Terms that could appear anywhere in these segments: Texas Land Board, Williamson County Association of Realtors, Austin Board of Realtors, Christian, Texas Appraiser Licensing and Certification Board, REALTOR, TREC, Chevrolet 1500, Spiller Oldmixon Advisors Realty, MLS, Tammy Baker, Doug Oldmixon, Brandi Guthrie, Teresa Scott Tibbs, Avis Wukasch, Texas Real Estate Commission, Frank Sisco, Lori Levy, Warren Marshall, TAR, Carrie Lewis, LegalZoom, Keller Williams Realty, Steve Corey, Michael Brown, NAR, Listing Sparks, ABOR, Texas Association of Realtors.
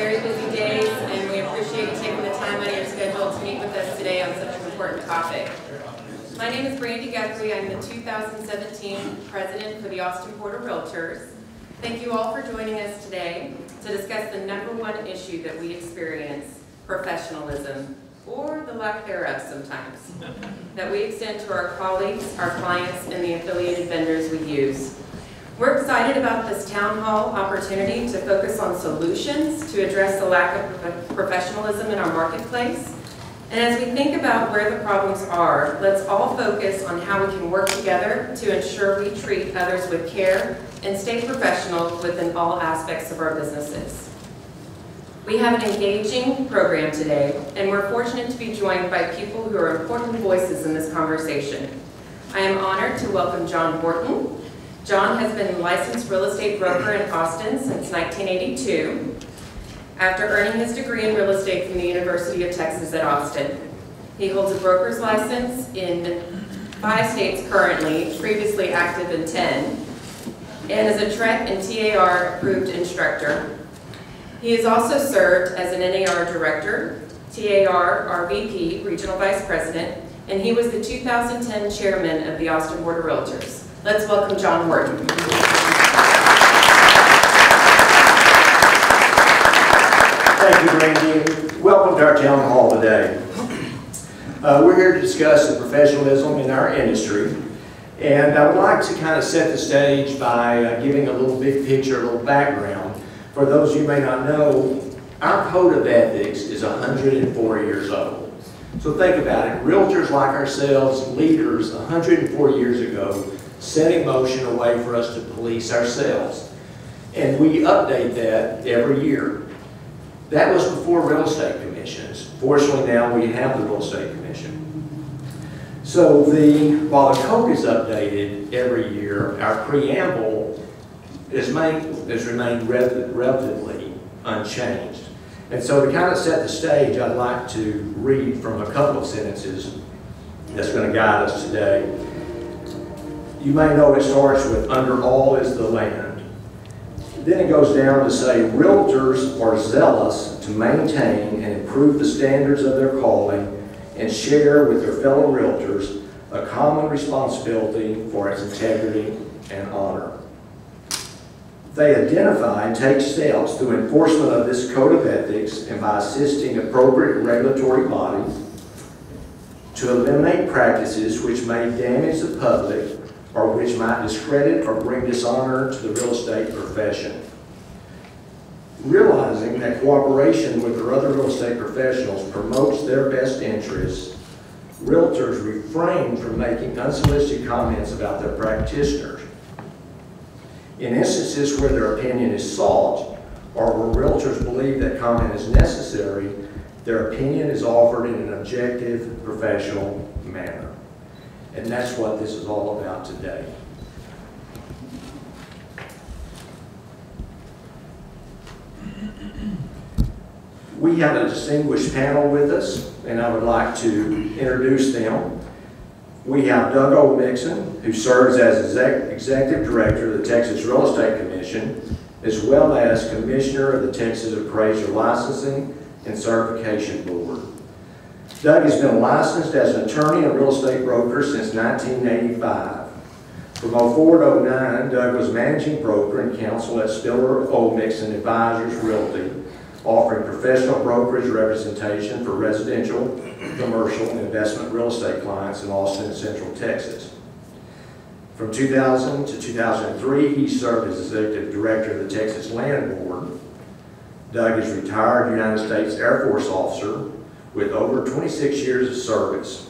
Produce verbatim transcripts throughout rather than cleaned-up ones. very busy days, and we appreciate you taking the time out of your schedule to meet with us today on such an important topic. My name is Brandi Guthrie. I'm the two thousand seventeen President for the Austin Board of Realtors. Thank you all for joining us today to discuss the number one issue that we experience, professionalism, or the lack thereof sometimes, that we extend to our colleagues, our clients, and the affiliated vendors we use. We're excited about this town hall opportunity to focus on solutions to address the lack of professionalism in our marketplace. And as we think about where the problems are, let's all focus on how we can work together to ensure we treat others with care and stay professional within all aspects of our businesses. We have an engaging program today, and we're fortunate to be joined by people who are important voices in this conversation. I am honored to welcome John Horton. John has been a licensed real estate broker in Austin since nineteen eighty-two, after earning his degree in real estate from the University of Texas at Austin. He holds a broker's license in five states currently, previously active in ten, and is a T R E C and T A R approved instructor. He has also served as an N A R director, T A R R V P, regional vice president, and he was the two thousand ten chairman of the Austin Board of Realtors. Let's welcome John Horton. Thank you, Brandi. Welcome to our town hall today. Uh, we're here to discuss the professionalism in our industry, and I would like to kind of set the stage by uh, giving a little big picture, a little background. For those you may not know, our code of ethics is one hundred four years old. So think about it. Realtors like ourselves, leaders one hundred four years ago, set in motion a way for us to police ourselves. And we update that every year. That was before real estate commissions. Fortunately, now we have the real estate commission. So the, while the code is updated every year, our preamble is made, has remained relatively unchanged. And so to kind of set the stage, I'd like to read from a couple of sentences that's going to guide us today. You may know it starts with, under all is the land. Then it goes down to say, realtors are zealous to maintain and improve the standards of their calling and share with their fellow realtors a common responsibility for its integrity and honor. They identify and take steps through enforcement of this code of ethics and by assisting appropriate regulatory bodies to eliminate practices which may damage the public or which might discredit or bring dishonor to the real estate profession. Realizing that cooperation with their other real estate professionals promotes their best interests, realtors refrain from making unsolicited comments about their practitioners. In instances where their opinion is sought, or where realtors believe that comment is necessary, their opinion is offered in an objective, professional manner. And that's what this is all about today. We have a distinguished panel with us, and I would like to introduce them. We have Doug Oldmixon, who serves as Executive Director of the Texas Real Estate Commission, as well as Commissioner of the Texas Appraiser Licensing and Certification Board. Doug has been licensed as an attorney and real estate broker since nineteen eighty-five. From oh four to oh nine, Doug was managing broker and counsel at Spiller Oldmixon Advisors Realty, offering professional brokerage representation for residential, commercial, and investment real estate clients in Austin and Central Texas. From two thousand to two thousand three, he served as Executive Director of the Texas Land Board. Doug is a retired United States Air Force officer with over twenty-six years of service.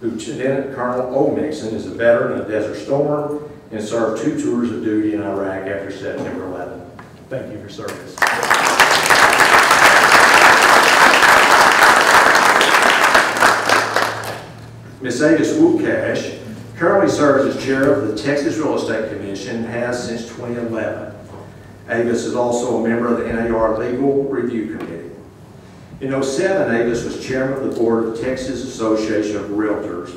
Lieutenant Colonel Oldmixon is a veteran of Desert Storm and served two tours of duty in Iraq after September eleventh. Thank you for service. Miz Avis Wukasch currently serves as chair of the Texas Real Estate Commission and has since twenty eleven. Avis is also a member of the N A R Legal Review Committee. In oh seven, Avis was chairman of the board of the Texas Association of Realtors.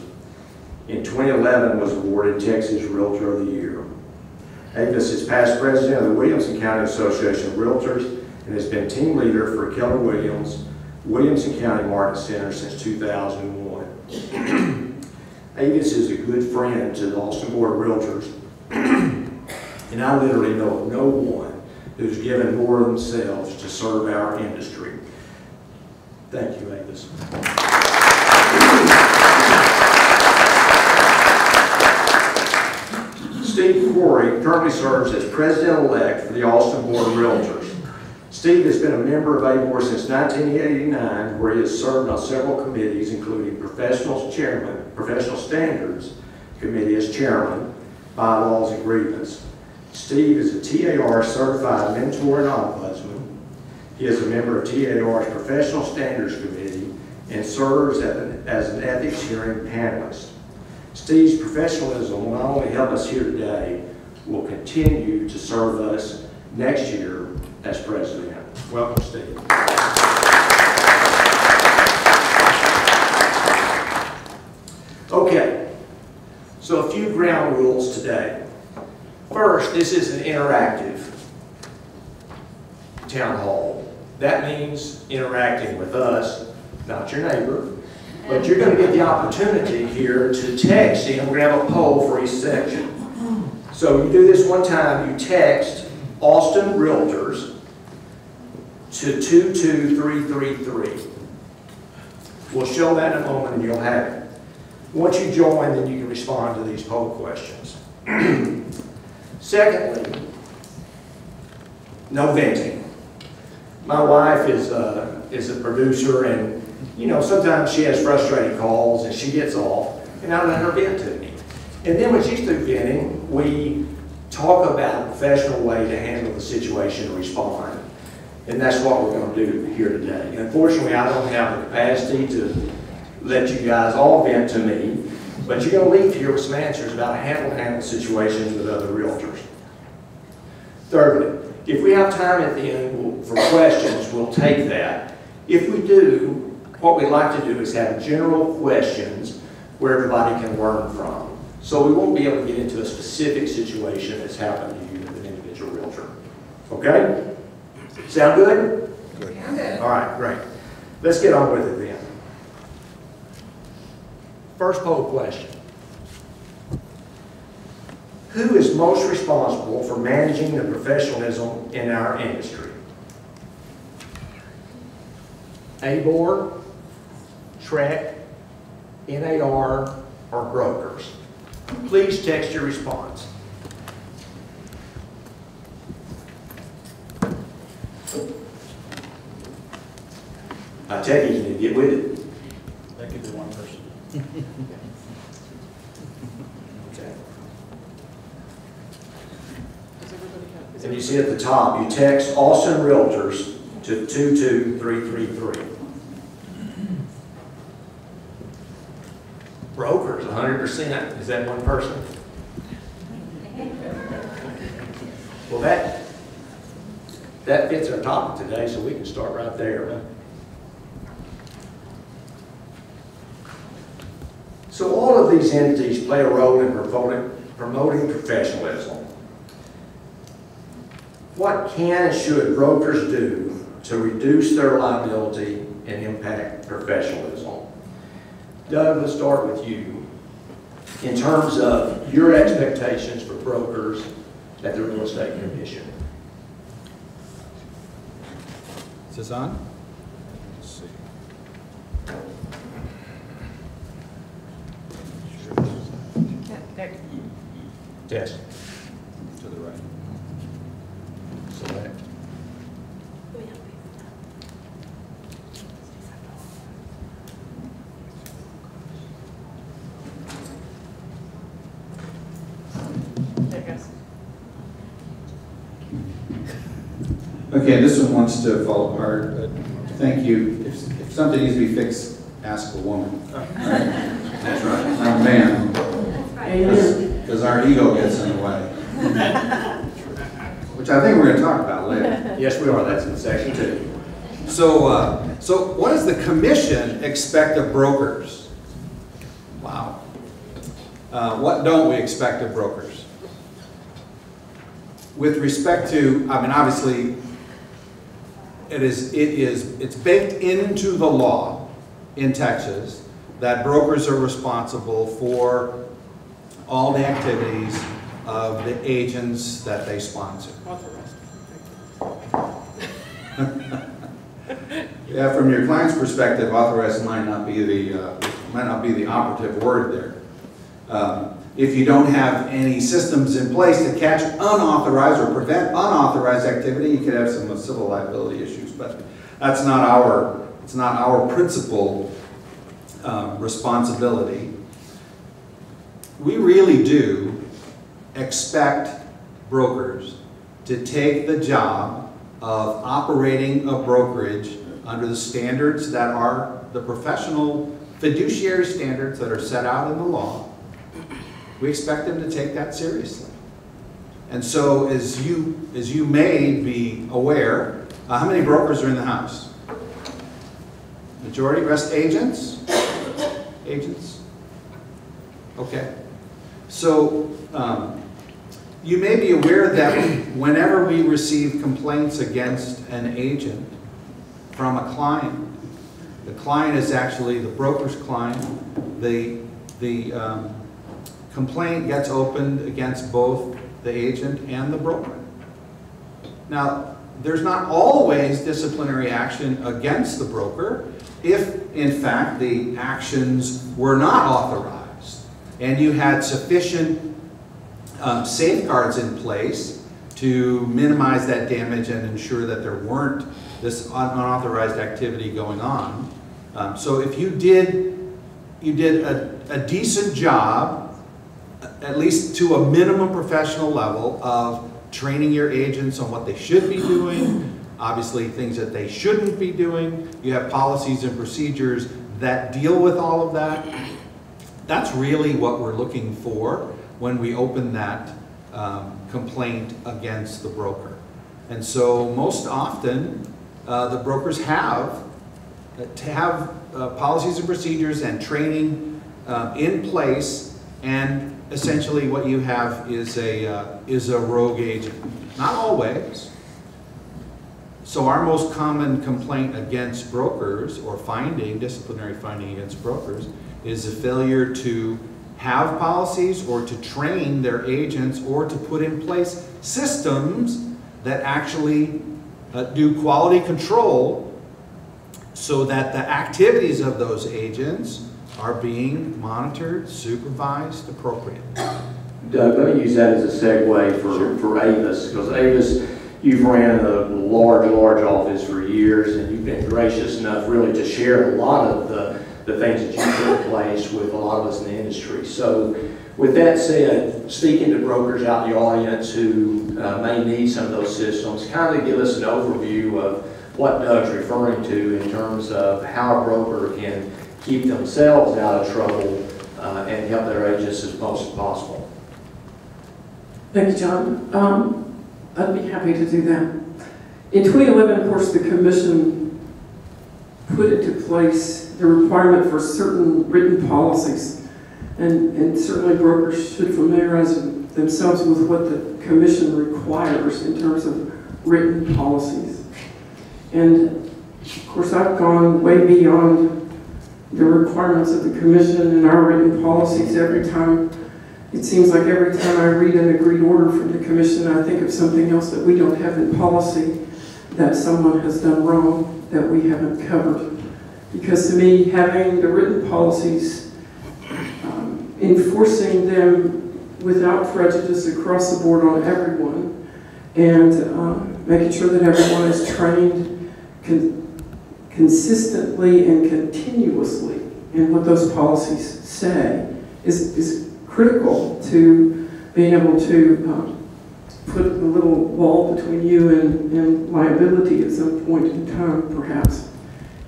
In twenty eleven, was awarded Texas Realtor of the Year. Avis is past president of the Williamson County Association of Realtors and has been team leader for Keller Williams, Williamson County Market Center since two thousand one. Avis is a good friend to the Austin Board of Realtors, and I literally know no one who's given more of themselves to serve our industry. Thank you, Avis. Steve Corey currently serves as President-elect for the Austin Board of Realtors. Steve has been a member of A B O R since nineteen eighty-nine, where he has served on several committees, including Professional Chairman, Professional Standards Committee as Chairman, Bylaws and Grievance. Steve is a T A R certified mentor and ombudsman. He is a member of T A R's Professional Standards Committee and serves as an ethics hearing panelist. Steve's professionalism will not only help us here today, will continue to serve us next year as president. Welcome, Steve. Okay, so a few ground rules today. First, this is an interactive town hall. That means interacting with us, not your neighbor, but you're going to get the opportunity here to text in. We're going to have a poll for each section. So you do this one time, you text Austin Realtors to two two three three three. We'll show that in a moment and you'll have it. Once you join, then you can respond to these poll questions. Secondly, no venting. My wife is a, is a producer, and you know, sometimes she has frustrating calls and she gets off, and I let her vent to me. And then when she's through venting, we talk about a professional way to handle the situation and respond. And that's what we're going to do here today. And unfortunately, I don't have the capacity to let you guys all vent to me, but you're going to leave here with some answers about how to handle situations with other realtors. Thirdly, if we have time at the end for questions, we'll take that. If we do, what we'd like to do is have general questions where everybody can learn from. So we won't be able to get into a specific situation that's happened to you as an individual realtor. Okay? Sound good? Good. Yeah. All right, great. Let's get on with it then. First poll question. Who is most responsible for managing the professionalism in our industry? A B O R, T R E C, N A R, or brokers? Please text your response. I tell you, you need to get with it. That could be one person. Okay. And you see at the top, you text Austin Realtors to two two three three three. Brokers, one hundred percent. Is that one person? Well, that, that fits our topic today, so we can start right there. Right? So all of these entities play a role in promoting, promoting professionalism. What can and should brokers do to reduce their liability and impact professionalism? Doug, let's start with you. In terms of your expectations for brokers at the Real Estate Commission. Is this on? Let's see. Yes. To the right. Select. Okay, this one wants to fall apart, but thank you. If, if something needs to be fixed, ask a woman. Right? That's right. Not a man. Because our ego gets in the way. Which I think we're going to talk about later. Yes, we are. That's in section two. So, uh, so what does the commission expect of brokers? Wow. Uh, what don't we expect of brokers? With respect to, I mean, obviously, It is, it is, it's baked into the law in Texas that brokers are responsible for all the activities of the agents that they sponsor. Authorized. Yeah, from your client's perspective, authorized might not be the uh, might not be the operative word there. Um, if you don't have any systems in place to catch unauthorized or prevent unauthorized activity, you could have some civil liability issues. But that's not our it's not our principal uh, responsibility. We really do expect brokers to take the job of operating a brokerage under the standards that are the professional fiduciary standards that are set out in the law. We expect them to take that seriously. And so as you, as you may be aware, uh, how many brokers are in the house? Majority, rest agents? Agents? Okay. So um, you may be aware that whenever we receive complaints against an agent from a client, the client is actually the broker's client, the, the um, complaint gets opened against both the agent and the broker. Now, there's not always disciplinary action against the broker if, in fact, the actions were not authorized and you had sufficient um, safeguards in place to minimize that damage and ensure that there weren't this unauthorized activity going on. Um, so if you did, you did a, a decent job, at least to a minimum professional level, of training your agents on what they should be doing, obviously things that they shouldn't be doing. You have policies and procedures that deal with all of that. That's really what we're looking for when we open that um, complaint against the broker. And so most often uh, the brokers have uh, to have uh, policies and procedures and training uh, in place, and essentially what you have is a, uh, is a rogue agent. Not always. So our most common complaint against brokers, or finding, disciplinary finding against brokers, is a failure to have policies or to train their agents or to put in place systems that actually uh, do quality control so that the activities of those agents are being monitored, supervised, appropriate. Doug, let me use that as a segue for, sure. for Avis, because Avis, you've ran a large, large office for years, and you've been gracious enough really to share a lot of the, the things that you put in place with a lot of us in the industry. So with that said, speaking to brokers out in the audience who uh, may need some of those systems, kind of give us an overview of what Doug's referring to in terms of how a broker can keep themselves out of trouble uh, and help their agents as much as possible. Thank you, John. Um, I'd be happy to do that. In twenty eleven, of course, the Commission put into place the requirement for certain written policies, and, and certainly brokers should familiarize themselves with what the Commission requires in terms of written policies. And of course, I've gone way beyond the requirements of the Commission and our written policies. Every time, it seems like every time I read an agreed order from the Commission, I think of something else that we don't have in policy that someone has done wrong that we haven't covered. Because to me, having the written policies, um, enforcing them without prejudice across the board on everyone, and um, making sure that everyone is trained can consistently and continuously in what those policies say is, is critical to being able to um, put a little wall between you and, and liability at some point in time, perhaps.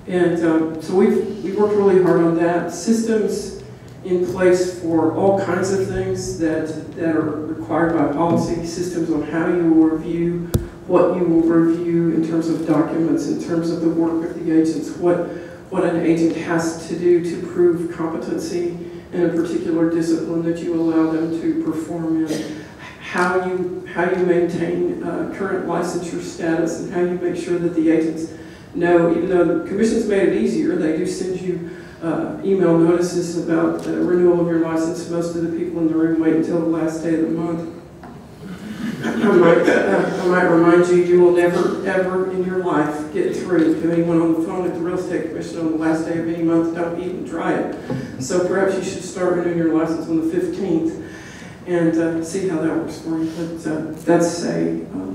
And um, so we've, we've worked really hard on that. Systems in place for all kinds of things that, that are required by policy, systems on how you will review, what you will review in terms of documents, in terms of the work of the agents, what, what an agent has to do to prove competency in a particular discipline that you allow them to perform in, how you, how you maintain uh, current licensure status and how you make sure that the agents know, even though the commission's made it easier, they do send you uh, email notices about the renewal of your license. Most of the people in the room wait until the last day of the month. I might, uh, I might remind you, you will never, ever in your life get through to anyone on the phone at the Real Estate Commission on the last day of any month. Don't even try it. So perhaps you should start renewing your license on the fifteenth and uh, see how that works for you. But uh, that's, a, uh,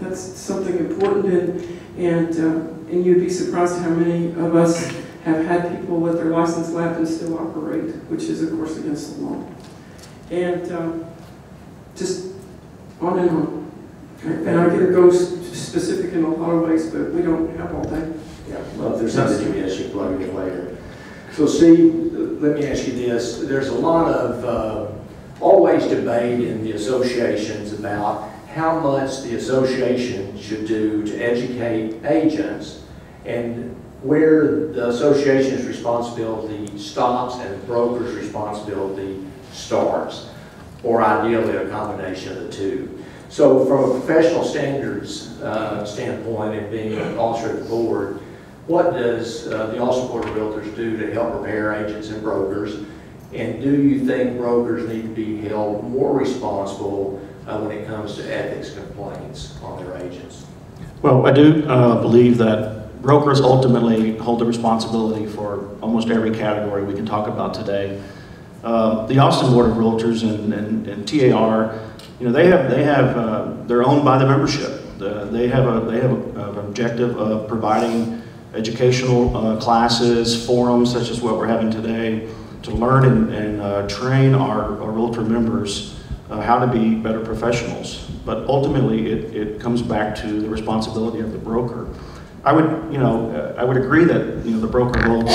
that's something important, and, and, uh, and you'd be surprised how many of us have had people let their license lapse and still operate, which is, of course, against the law. And uh, just... on and on. And I can go specific in a lot of ways, but we don't have all day. Yeah, well, if there's something to be asked, you plug it in later. So, Steve, let me ask you this. There's a lot of uh, always debate in the associations about how much the association should do to educate agents and where the association's responsibility stops and the broker's responsibility starts, or ideally a combination of the two. So from a professional standards uh, standpoint and being an officer of the board, what does uh, the Austin Board of Realtors do to help prepare agents and brokers? And do you think brokers need to be held more responsible uh, when it comes to ethics complaints on their agents? Well, I do uh, believe that brokers ultimately hold the responsibility for almost every category we can talk about today. Uh, the Austin Board of Realtors and, and, and T A R, you know, they have they have uh, they're owned by the membership. Uh, they have a they have a, an objective of providing educational uh, classes, forums such as what we're having today, to learn and, and uh, train our, our realtor members uh, how to be better professionals. But ultimately, it it comes back to the responsibility of the broker. I would you know I would agree that you know the broker holds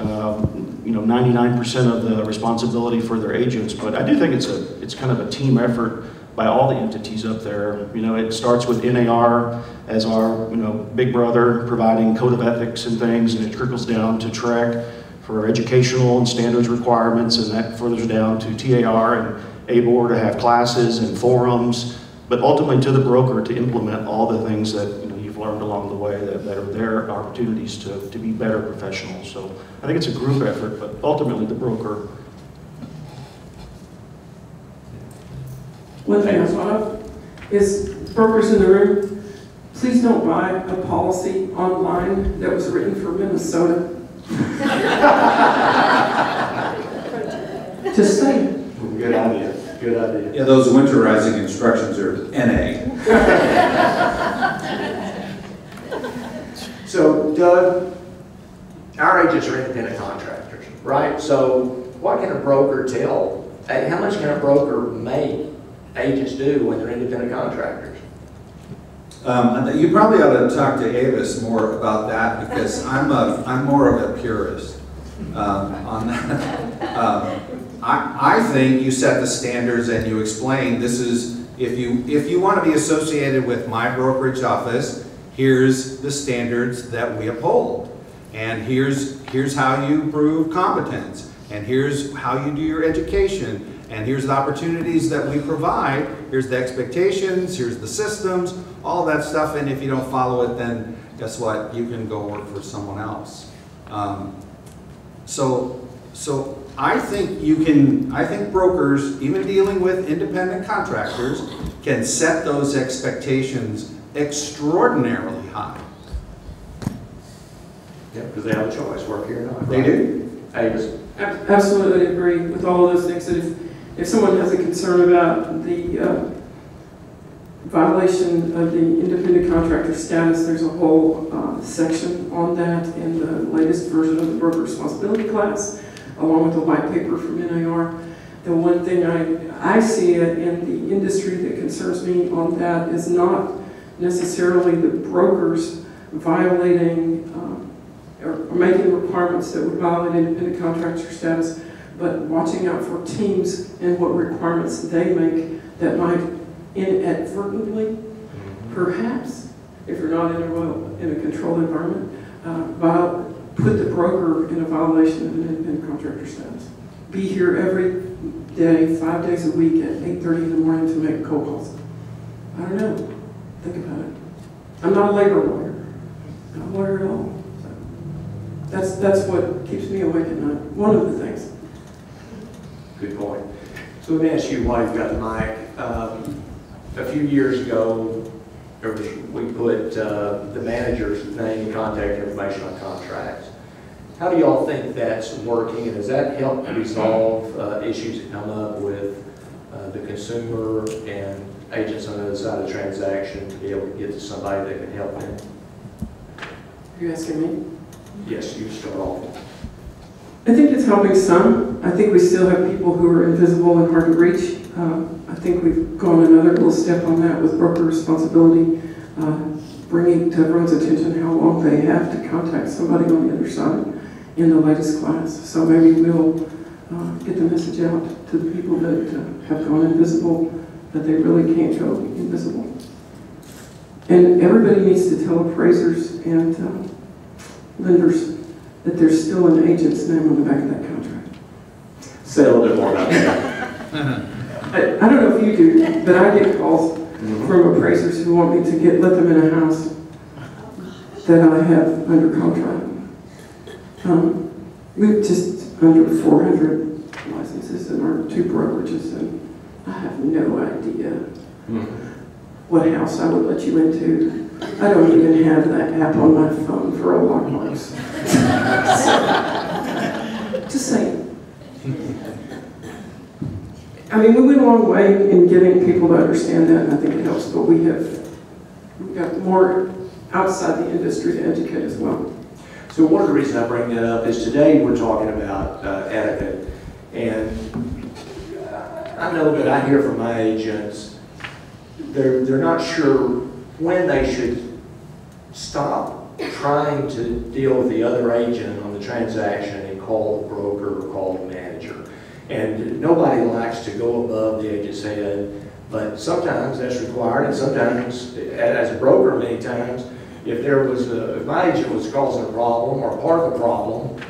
Um, you know, ninety-nine percent of the responsibility for their agents, but I do think it's a it's kind of a team effort by all the entities up there. You know, it starts with N A R as our, you know, big brother providing code of ethics and things, and it trickles down to T R E C for educational and standards requirements, and that furthers down to T A R and A B O R to have classes and forums, but ultimately to the broker to implement all the things that, you know, learned along the way that, that are their opportunities to, to be better professionals. So I think it's a group effort, but ultimately the broker. One thing I thought of is, brokers in the room, please don't buy a policy online that was written for Minnesota. Just saying. Good idea, good idea. Yeah, those winterizing instructions are N A. So, Doug, our agents are independent contractors, right? So, what can a broker tell? How much can a broker make agents do when they're independent contractors? Um, you probably ought to talk to Avis more about that, because I'm a I'm more of a purist um, on that. um, I I think you set the standards and you explain, this is if you if you want to be associated with my brokerage office, here's the standards that we uphold, and here's here's how you prove competence, and here's how you do your education, and here's the opportunities that we provide, here's the expectations, here's the systems, all that stuff. And if you don't follow it, then guess what? You can go work for someone else. Um, so so I think you can, I think brokers, even dealing with independent contractors, can set those expectations extraordinarily high. Yeah, because they have a choice, work here or not. Right? They do. Avis. I absolutely agree with all of those things. That if, if someone has a concern about the uh, violation of the independent contractor status, there's a whole uh, section on that in the latest version of the broker responsibility class, along with the white paper from N A R. The one thing I, I see it in the industry that concerns me on that is not necessarily the brokers violating um, or making requirements that would violate independent contractor status, but watching out for teams and what requirements they make that might inadvertently, perhaps, if you're not in a, in a controlled environment, uh, put the broker in a violation of an independent contractor status. Be here every day, five days a week at eight thirty in the morning to make cold calls? I don't know. Think about it. I'm not a labor lawyer. Not a lawyer at all. So that's, that's what keeps me awake at night. One of the things. Good point. So let me ask you why you've got the mic. Um, a few years ago, there was, we put uh, the manager's name and contact information on contracts. How do y'all think that's working, and does that help resolve uh, issues that come up with uh, the consumer and agents on the other side of the transaction to be able to get to somebody that can help them? Are you asking me? Yes, you start off. I think it's helping some. I think we still have people who are invisible and hard to reach. Uh, I think we've gone another little step on that with broker responsibility, uh, bringing to everyone's attention how long they have to contact somebody on the other side in the latest class. So maybe we'll uh, get the message out to the people that uh, have gone invisible, that they really can't go invisible. And everybody needs to tell appraisers and uh, lenders that there's still an agent's name on the back of that contract. Say a little bit more about that. I, I don't know if you do, but I get calls mm-hmm. from appraisers who want me to get let them in a house that I have under contract. Um, we've just under four hundred licenses in our two brokerages, and I have no idea mm-hmm. what house I would let you into. I don't even have that app on my phone for a lot of lives. So, just saying. I mean, we went a long way in getting people to understand that, and I think it helps, but we have we've got more outside the industry to educate as well. So one of the reasons I bring that up is today we're talking about uh, etiquette, and I know that I hear from my agents, they're, they're not sure when they should stop trying to deal with the other agent on the transaction and call the broker or call the manager. And nobody likes to go above the agent's head, but sometimes that's required, and sometimes, as a broker many times, if there was a, if my agent was causing a problem or a part of the problem,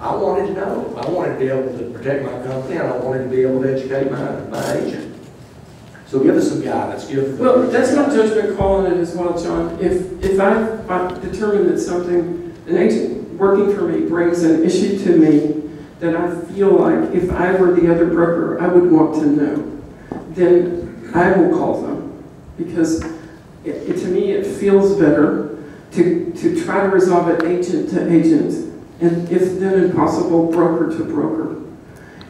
I wanted to know. I wanted to be able to protect my company, and I wanted to be able to educate my, my agent. So give us some guidance. Give well, that's not judgment calling it as well, John. If if I, I determine that something, an agent working for me brings an issue to me that I feel like if I were the other broker, I would want to know, then I will call them. Because it, it, to me, it feels better to, to try to resolve it agent to agent, and if then possible, broker to broker.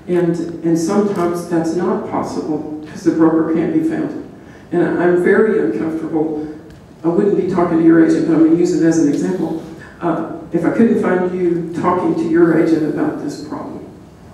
And, and sometimes that's not possible, because the broker can't be found. And I'm very uncomfortable. I wouldn't be talking to your agent, but I'm going to use it as an example. Uh, if I couldn't find you talking to your agent about this problem,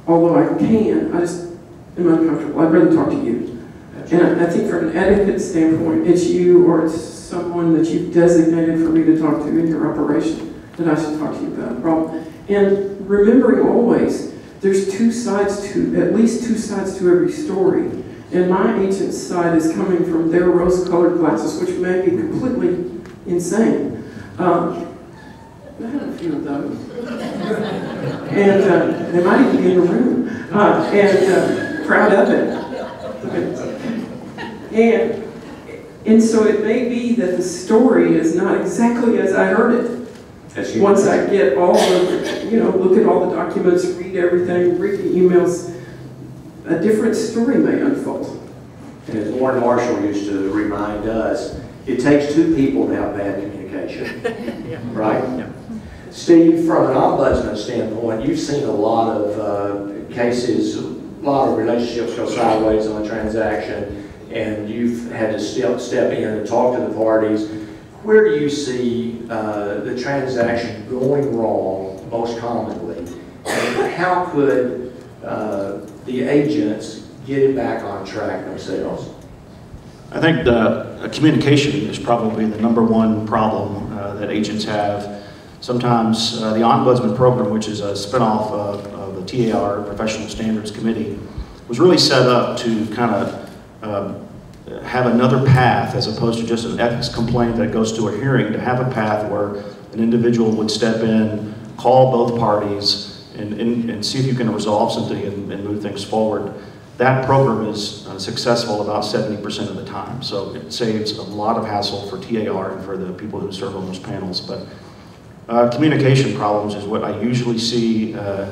although I can, I just am uncomfortable. I'd rather talk to you. And I, I think from an etiquette standpoint, it's you or it's someone that you've designated for me to talk to in your operation that I should talk to you about a problem. And remembering always, there's two sides to, at least two sides to every story. And my agent's side is coming from their rose-colored glasses, which may be completely insane. Um, I had a few of those. And uh, they might even be in the room. Uh, and uh, proud of it. And, and so it may be that the story is not exactly as I heard it. As Once I get all the, you know, look at all the documents, read everything, read the emails, a different story may unfold. And as Warren Marshall used to remind us, it takes two people to have bad communication, yeah. right? Yeah. Steve, from an ombudsman standpoint, you've seen a lot of uh, cases, a lot of relationships go sideways on a transaction, and you've had to step, step in and talk to the parties. Where do you see uh, the transaction going wrong most commonly? And how could uh, the agents get it back on track themselves? I think the communication is probably the number one problem uh, that agents have. Sometimes uh, the Ombudsman program, which is a spinoff of, of the T A R, Professional Standards Committee, was really set up to kind of uh, have another path as opposed to just an ethics complaint that goes to a hearing, to have a path where an individual would step in, call both parties, And, and, and see if you can resolve something and, and move things forward. that program is uh, successful about seventy percent of the time. So it saves a lot of hassle for T A R and for the people who serve on those panels. But uh, communication problems is what I usually see. Uh,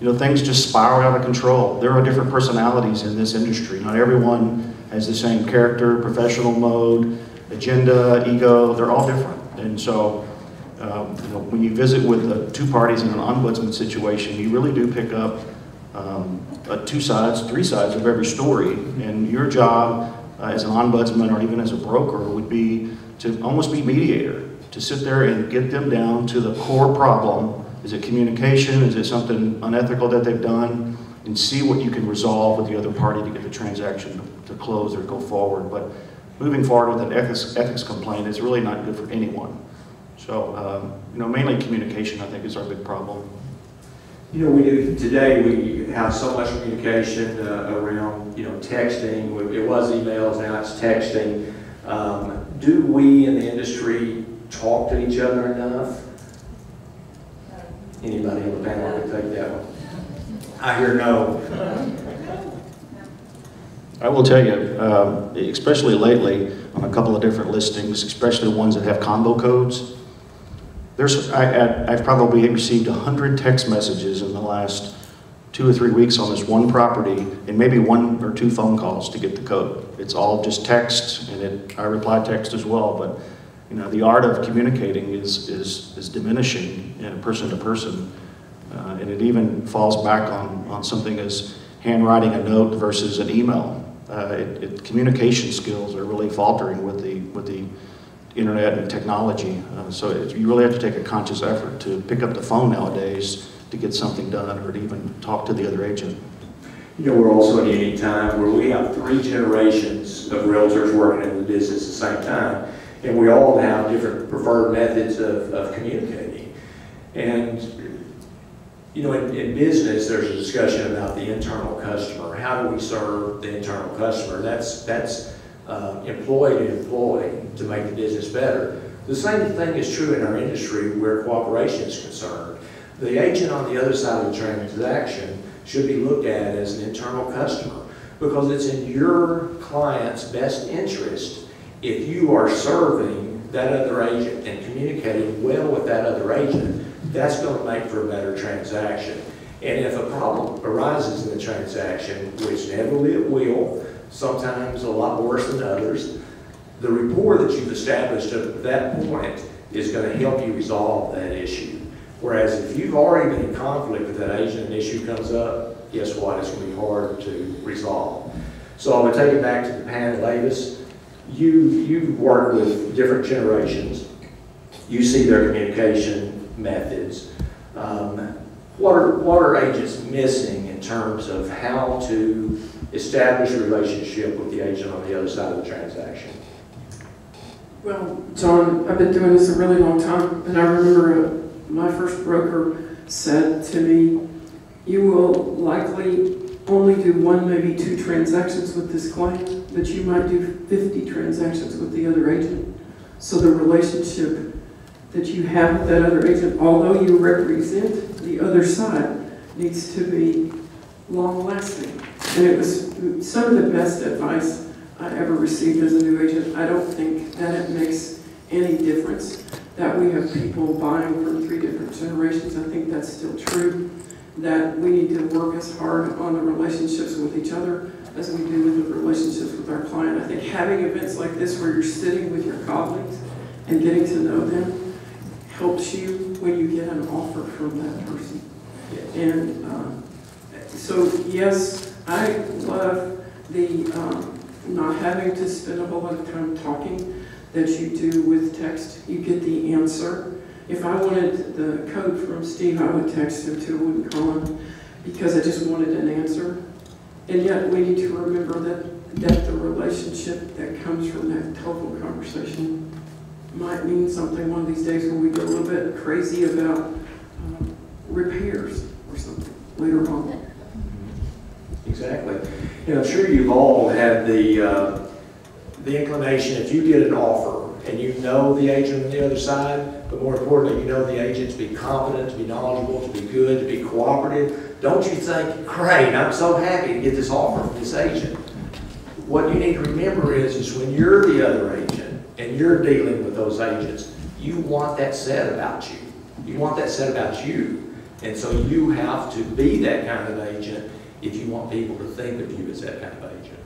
you know, things just spiral out of control. There are different personalities in this industry. Not everyone has the same character, professional mode, agenda, ego. They're all different. And so um, you know, when you visit with the two parties in an ombudsman situation, you really do pick up Um, uh, two sides, three sides of every story, and your job uh, as an ombudsman or even as a broker would be to almost be mediator, to sit there and get them down to the core problem. Is it communication? Is it something unethical that they've done? And see what you can resolve with the other party to get the transaction to close or go forward. But moving forward with an ethics, ethics complaint is really not good for anyone. So, um, you know, mainly communication, I think, is our big problem. You know, we do, today we have so much communication uh, around, you know, texting. It was emails, now it's texting. Um, do we in the industry talk to each other enough? Anybody on the panel can take that one? I hear no. I will tell you, um, especially lately on a couple of different listings, especially ones that have combo codes, There's, I, I've probably received one hundred text messages in the last two or three weeks on this one property, and maybe one or two phone calls to get the code. It's all just text, and it, I reply text as well. But you know, the art of communicating is is, is diminishing in person to person, uh, and it even falls back on on something as handwriting a note versus an email. Uh, it, it, communication skills are really faltering with the with the. internet and technology. Uh, so it, you really have to take a conscious effort to pick up the phone nowadays to get something done or to even talk to the other agent. You know, we're also in a unique time where we have three generations of realtors working in the business at the same time, and we all have different preferred methods of, of communicating. And, you know, in, in business, there's a discussion about the internal customer. How do we serve the internal customer? That's, that's Uh, employee to employee to make the business better. The same thing is true in our industry where cooperation is concerned. The agent on the other side of the transaction should be looked at as an internal customer because it's in your client's best interest if you are serving that other agent and communicating well with that other agent. That's going to make for a better transaction. And if a problem arises in the transaction, which inevitably it will, sometimes a lot worse than others, the rapport that you've established at that point is going to help you resolve that issue. Whereas if you've already been in conflict with that agent and an issue comes up, guess what? It's going to be hard to resolve. So I'm going to take it back to the panel, Avis. You, you've worked with different generations. You see their communication methods. Um, what are, what are agents missing in terms of how to establish a relationship with the agent on the other side of the transaction? Well, John, I've been doing this a really long time, and I remember my first broker said to me, you will likely only do one, maybe two transactions with this client, but you might do fifty transactions with the other agent. So the relationship that you have with that other agent, although you represent the other side, needs to be long-lasting. And it was some of the best advice I ever received as a new agent. I don't think that it makes any difference that we have people buying from three different generations. I think that's still true, that we need to work as hard on the relationships with each other as we do with the relationships with our client. I think having events like this where you're sitting with your colleagues and getting to know them helps you when you get an offer from that person. Yes. And uh, so, yes, I love the um, not having to spend a whole lot of time talking that you do with text. You get the answer. If I wanted the code from Steve, I would text him too, I wouldn't call him because I just wanted an answer. And yet we need to remember that, that the relationship that comes from that telephone conversation might mean something one of these days when we go a little bit crazy about um, repairs or something later on. Exactly. You know, I'm sure you've all had the uh, the inclination, if you get an offer and you know the agent on the other side, but more importantly, you know the agent to be competent, to be knowledgeable, to be good, to be cooperative. Don't you think, great, I'm so happy to get this offer from this agent. What you need to remember is, is when you're the other agent and you're dealing with those agents, you want that said about you. You want that said about you. And so you have to be that kind of agent if you want people to think of you as that kind of agent.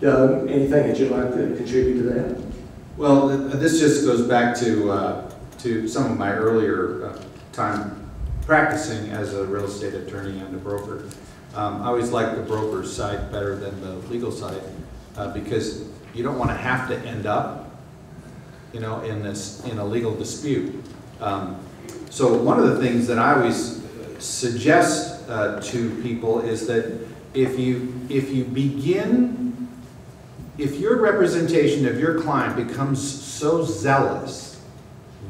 Doug, anything that you'd like to contribute to that? Well, this just goes back to, uh, to some of my earlier uh, time practicing as a real estate attorney and a broker. Um, I always like the broker's side better than the legal side uh, because you don't want to have to end up, you know, in this in a legal dispute. Um, so one of the things that I always suggest uh, to people is that if you if you begin, if your representation of your client becomes so zealous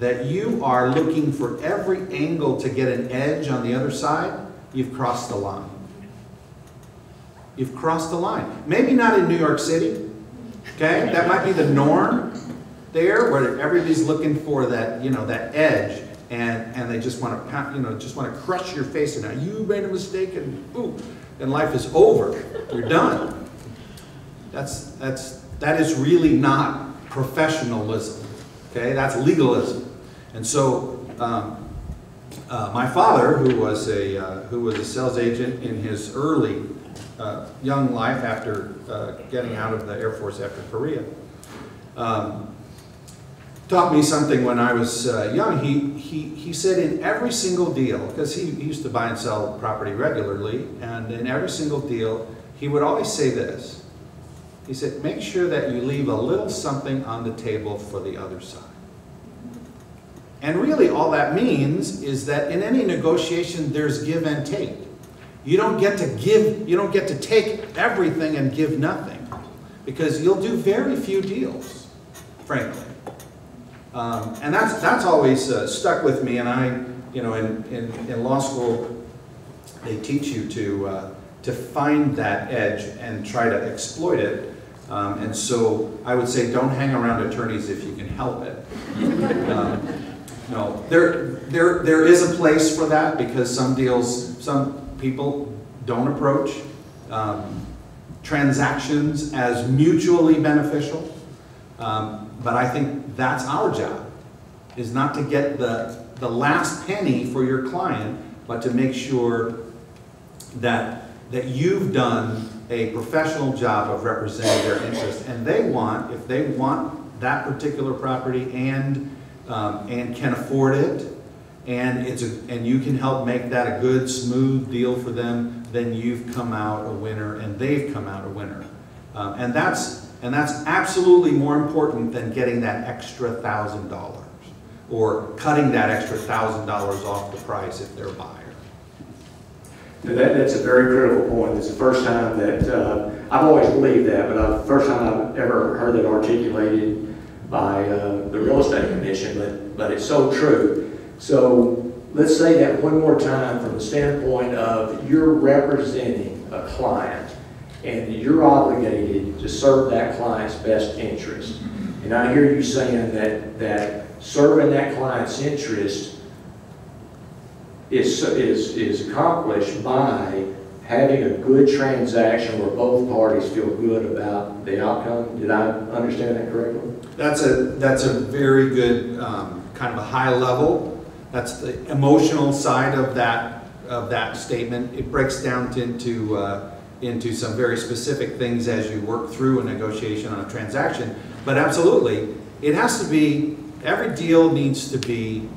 that you are looking for every angle to get an edge on the other side, you've crossed the line. You've crossed the line. Maybe not in New York City, okay? That might be the norm there, where everybody's looking for that, you know, that edge, and and they just want to, you know, just want to crush your face. And now you made a mistake, and boom, and life is over. You're done. That's that's that is really not professionalism, okay? That's legalism. And so, um, uh, my father, who was a uh, who was a sales agent in his early Uh, young life after uh, getting out of the Air Force after Korea, um, taught me something when I was uh, young. He, he, he said in every single deal, because he, he used to buy and sell property regularly, and in every single deal he would always say this. He said, make sure that you leave a little something on the table for the other side. And really all that means is that in any negotiation there's give and take. You don't get to give, you don't get to take everything and give nothing, because you'll do very few deals, frankly. Um, and that's that's always uh, stuck with me. And I, you know, in, in, in law school, they teach you to uh, to find that edge and try to exploit it. Um, and so I would say, don't hang around attorneys if you can help it. um, no, there there there is a place for that, because some deals some. people don't approach um, transactions as mutually beneficial, um, but I think that's our job, is not to get the, the last penny for your client, but to make sure that, that you've done a professional job of representing their interests. And they want, if they want that particular property and, um, and can afford it, and it's a, and you can help make that a good, smooth deal for them, then you've come out a winner, and they've come out a winner. Um, and that's and that's absolutely more important than getting that extra thousand dollars or cutting that extra thousand dollars off the price if they're a buyer. Now that, that's a very critical point. It's the first time that uh, I've always believed that, but uh, first time I've ever heard that articulated by uh, the Real Estate Commission. But but it's so true. So let's say that one more time from the standpoint of you're representing a client and you're obligated to serve that client's best interest. And I hear you saying that, that serving that client's interest is, is, is accomplished by having a good transaction where both parties feel good about the outcome. Did I understand that correctly? That's a, that's a very good, um, kind of a high level. That's the emotional side of that of that statement. It breaks down into uh, into some very specific things as you work through a negotiation on a transaction. But absolutely, it has to be, every deal needs to be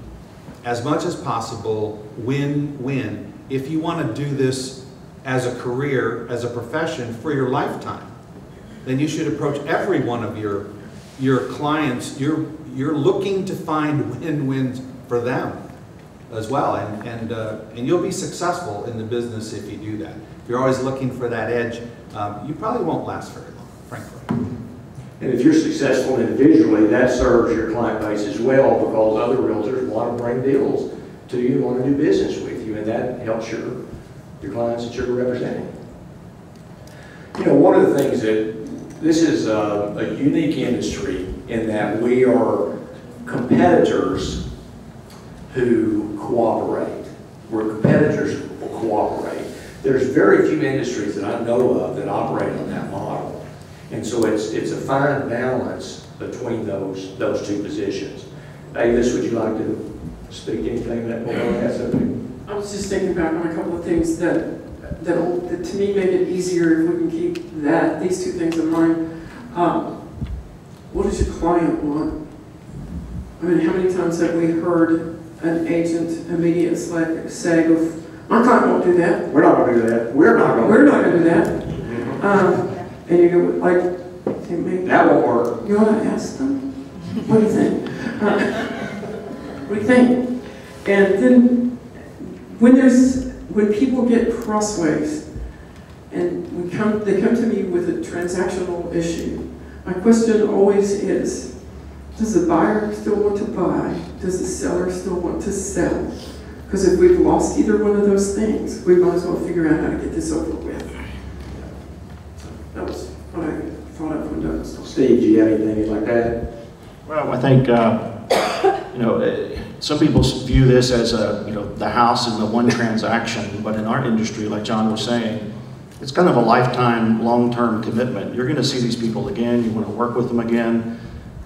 as much as possible win-win. If you want to do this as a career, as a profession for your lifetime, then you should approach every one of your your clients. You're you're looking to find win-wins for them as well, and and uh, and you'll be successful in the business if you do that. If you're always looking for that edge, um, you probably won't last very long, frankly. And if you're successful individually, that serves your client base as well, because other realtors want to bring deals to you, want to do business with you, and that helps your your clients that you're representing. You know, one of the things that this is a, a unique industry in that we are competitors who cooperate. We're competitors who cooperate. There's very few industries that I know of that operate on that model. And so it's, it's a fine balance between those, those two positions. Avis, would you like to speak anything that point on that? I was just thinking back on a couple of things that, that, that to me make it easier if we can keep that, these two things in mind. Um, what does your client want? I mean, how many times have we heard an agent immediate sag of, our client won't do that. We're not going to do that. We're not going to do that. We're not going to do that. Mm-hmm. um, and you go, like, maybe, that won't work. You want to ask them? What do you think? Uh, what do you think? And then when there's, when people get crossways and we come, they come to me with a transactional issue, my question always is, does the buyer still want to buy? Does the seller still want to sell? Because if we've lost either one of those things, we might as well figure out how to get this over with. That was what I thought of when Doug was talking. Steve, do you have anything like that? Well, I think, uh, you know, it, some people view this as a, you know, the house and the one transaction, but in our industry, like John was saying, it's kind of a lifetime, long-term commitment. You're going to see these people again, you want to work with them again.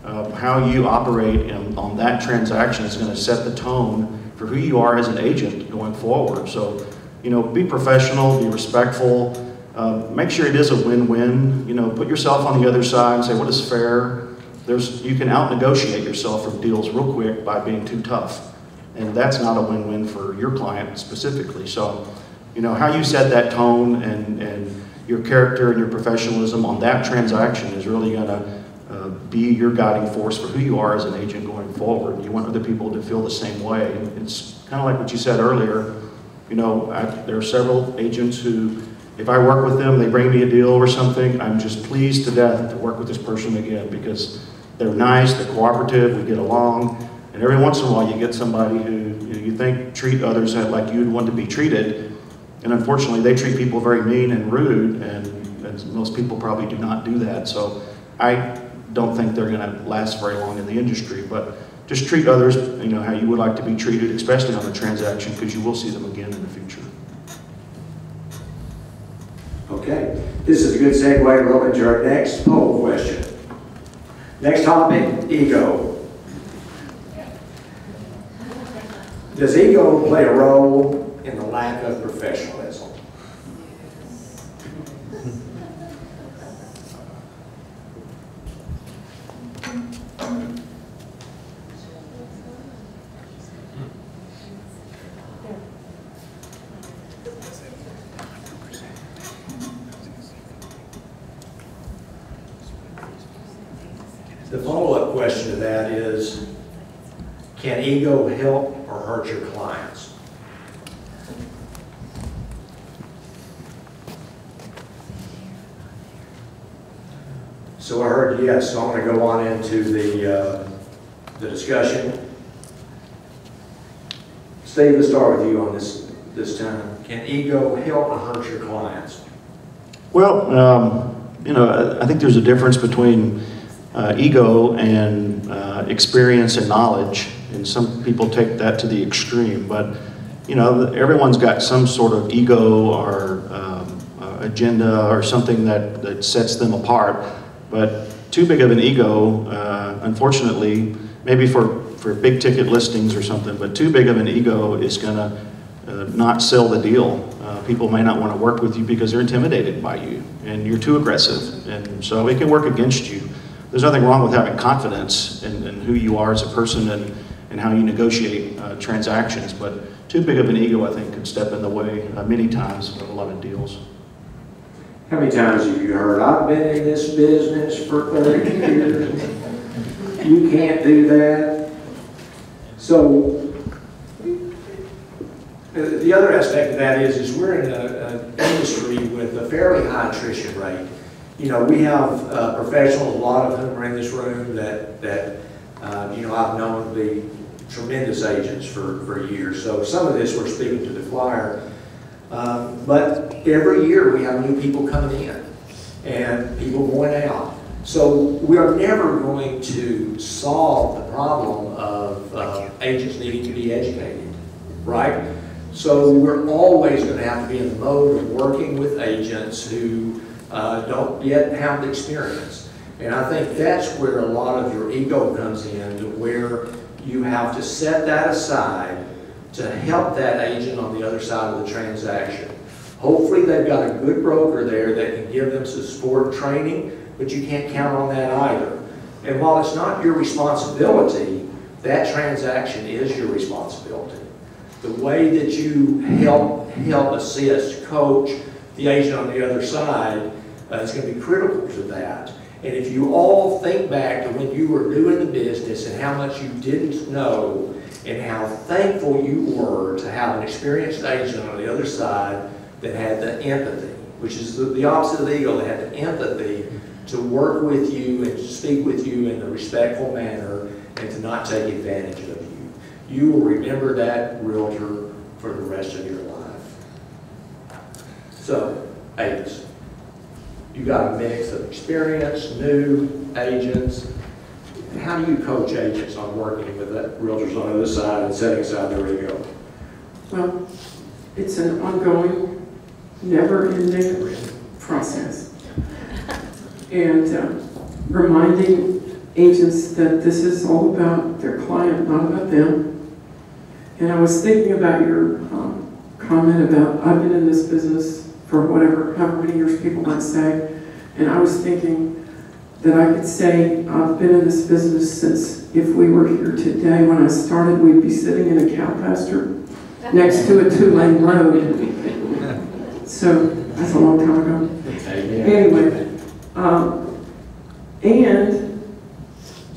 Uh, how you operate in, on that transaction is going to set the tone for who you are as an agent going forward. So, you know, be professional, be respectful, uh, make sure it is a win-win. You know, put yourself on the other side and say, what is fair? There's, you can out-negotiate yourself from deals real quick by being too tough. And that's not a win-win for your client specifically. So, you know, how you set that tone and, and your character and your professionalism on that transaction is really gonna uh, be your guiding force for who you are as an agent going forward. You want other people to feel the same way. And it's kind of like what you said earlier. You know, I, there are several agents who, if I work with them, they bring me a deal or something, I'm just pleased to death to work with this person again because they're nice, they're cooperative, we get along. And every once in a while you get somebody who you, know, you think treat others like you'd want to be treated. And unfortunately they treat people very mean and rude, and, and most people probably do not do that. So I don't think they're gonna last very long in the industry, but just treat others, you know, how you would like to be treated, especially on a transaction, because you will see them again in the future. Okay, this is a good segue Roman, to our next poll question. Next topic, ego. Does ego play a role in the lack of professionalism? The follow-up question to that is, can ego help or hurt your clients? So I heard yes, so I'm going to go on into the, uh, the discussion. Steve, let's start with you on this, this time. Can ego help or hurt your clients? Well, um, you know, I think there's a difference between Uh, ego and uh, experience and knowledge, and some people take that to the extreme, but you know, everyone's got some sort of ego or um, uh, agenda or something that, that sets them apart, but too big of an ego, uh, unfortunately, maybe for, for big ticket listings or something, but too big of an ego is gonna uh, not sell the deal. Uh, people may not want to work with you because they're intimidated by you, and you're too aggressive, and so it can work against you. There's nothing wrong with having confidence in, in who you are as a person and, and how you negotiate uh, transactions, but too big of an ego, I think, could step in the way uh, many times of a lot of deals. How many times have you heard, I've been in this business for thirty years, you can't do that? So, the other aspect of that is, is we're in an industry with a fairly high attrition rate. You know, we have uh, professionals, a lot of whom are in this room that, that uh, you know, I've known to be tremendous agents for, for years. So some of this we're speaking to the flyer. Um, but every year we have new people coming in and people going out. So we are never going to solve the problem of uh, agents needing to be educated, right? So we're always going to have to be in the mode of working with agents who uh, don't yet have the experience. And I think that's where a lot of your ego comes in, where you have to set that aside to help that agent on the other side of the transaction. Hopefully they've got a good broker there that can give them some support training, but you can't count on that either. And while it's not your responsibility, that transaction is your responsibility. The way that you help, help assist, coach the agent on the other side uh, is going to be critical to that. And if you all think back to when you were doing the business and how much you didn't know and how thankful you were to have an experienced agent on the other side that had the empathy, which is the, the opposite of the ego, that had the empathy to work with you and to speak with you in a respectful manner and to not take advantage of you. You will remember that realtor for the rest of your life. So, Avis. You got a mix of experience, new agents. How do you coach agents on working with that realtors on the other side and setting aside their ego? Well, it's an ongoing, never-ending process. And uh, reminding agents that this is all about their client, not about them. And I was thinking about your um, comment about, I've been in this business for whatever, however many years people might say. And I was thinking that I could say, I've been in this business since, if we were here today, when I started, we'd be sitting in a cow pasture next to a two-lane road. So that's a long time ago. Anyway, um, and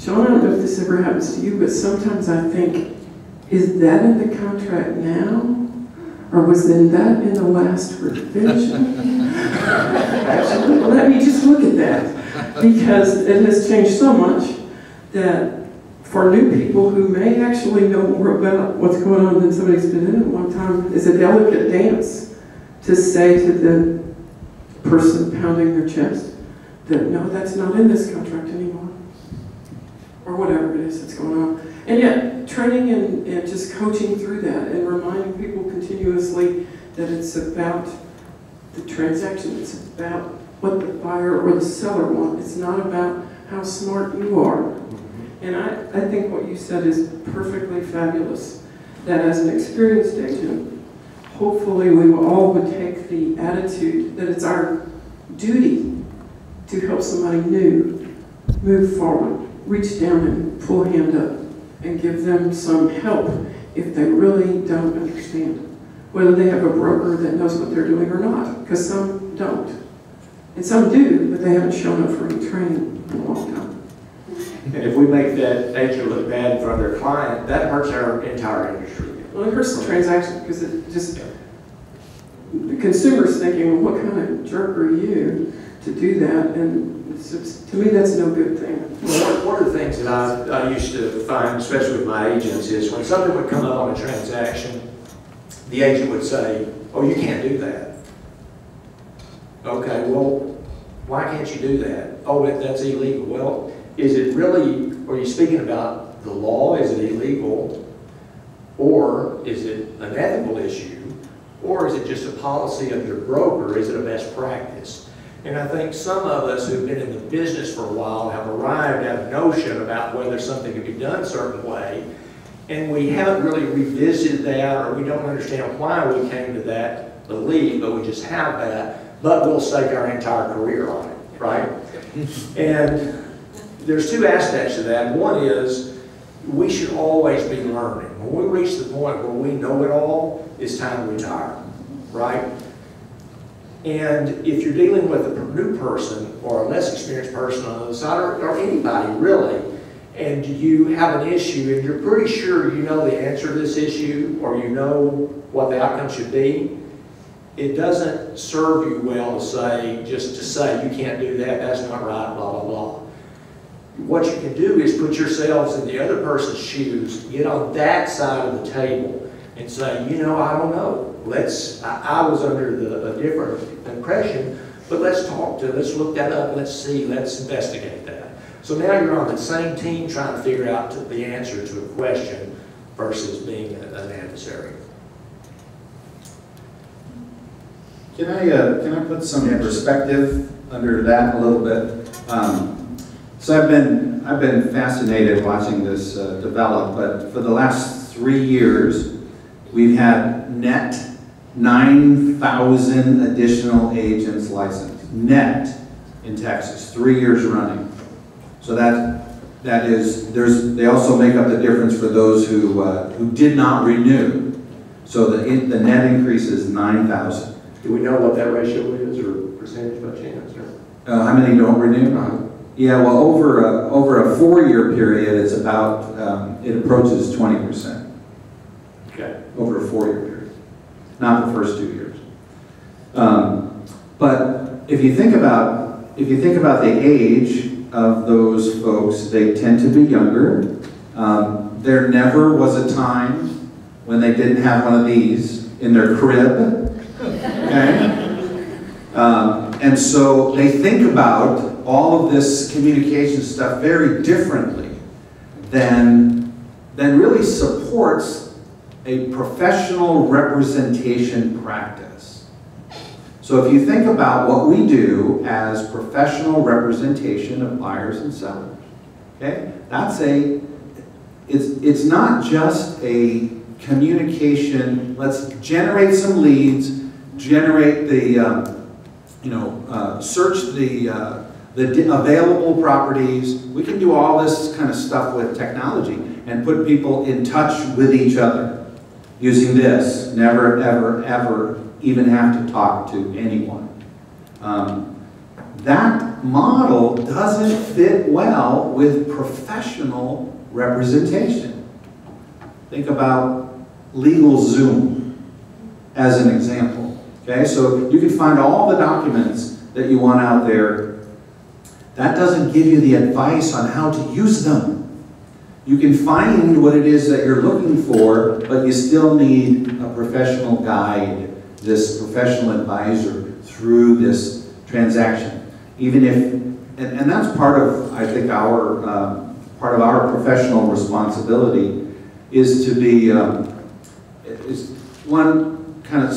John, I don't know if this ever happens to you, but sometimes I think, is that in the contract now? Or was in that in the last revision? Actually, let me just look at that, because it has changed so much that for new people who may actually know more about what's going on than somebody who's been in it a long time, it's a delicate dance to say to the person pounding their chest that, no, that's not in this contract anymore, or whatever it is that's going on. And yet, training and, and just coaching through that and reminding people continuously that it's about the transaction, it's about what the buyer or the seller want. It's not about how smart you are. And I, I think what you said is perfectly fabulous, that as an experienced agent, hopefully we all would take the attitude that it's our duty to help somebody new move forward, reach down and pull a hand up, and give them some help if they really don't understand, whether they have a broker that knows what they're doing or not, because some don't. And some do, but they haven't shown up for any training in a long time. And if we make that agent look bad in front of their client, that hurts our entire industry. Well, it hurts the transaction, because it just, the consumer's thinking, well, what kind of jerk are you to do that? And to me, that's no good thing. Well, one of the things that I, I used to find, especially with my agents, is when something would come up on a transaction, the agent would say, oh, you can't do that. Okay, well, why can't you do that? Oh, that's illegal. Well, is it really, are you speaking about the law? Is it illegal? Or is it an ethical issue? Or is it just a policy of your broker? Is it a best practice? And I think some of us who've been in the business for a while have arrived at a notion about whether something could be done a certain way, and we haven't really revisited that, or we don't understand why we came to that belief, but we just have that, but we'll stake our entire career on it, right? And there's two aspects to that. One is we should always be learning. When we reach the point where we know it all, it's time to retire, right? And if you're dealing with a new person or a less experienced person on the other side, or, or anybody really, and you have an issue and you're pretty sure you know the answer to this issue or you know what the outcome should be, it doesn't serve you well to say, just to say, you can't do that, that's not right, blah, blah, blah. What you can do is put yourselves in the other person's shoes, get on that side of the table and say, you know, I don't know. Let's, I, I was under the, a different impression, But let's talk to, let's look that up, let's see, let's investigate that. So now you're on the same team trying to figure out the answer to a question versus being an adversary. Can I, uh, can I put some perspective under that a little bit? Um, so I've been, I've been fascinated watching this uh, develop, but for the last three years, we've had net nine thousand additional agents licensed, net in Texas, three years running. So that, that is, there's, they also make up the difference for those who, uh, who did not renew. So the, in, the net increase is nine thousand. Do we know what that ratio is, or percentage by chance? Or? Uh, how many don't renew? Uh-huh. Yeah, well, over a, over a four-year period, it's about, um, it approaches twenty percent. Okay. Over a four-year period, not the first two years. Um, but if you think about, if you think about the age of those folks, they tend to be younger. Um, there never was a time when they didn't have one of these in their crib. Okay. Um, and so they think about all of this communication stuff very differently than, than really supports a professional representation practice. So if you think about what we do as professional representation of buyers and sellers, okay, that's a, it's, it's not just a communication, let's generate some leads, generate the, um, you know, uh, search the, uh, the d available properties. We can do all this kind of stuff with technology and put people in touch with each other using this. Never, ever, ever even have to talk to anyone. Um, that model doesn't fit well with professional representation. Think about LegalZoom as an example. Okay, so you can find all the documents that you want out there. That doesn't give you the advice on how to use them. You can find what it is that you're looking for, but you still need a professional guide, this professional advisor through this transaction. Even if, and, and that's part of, I think, our, uh, part of our professional responsibility is to be, um, is one kind of,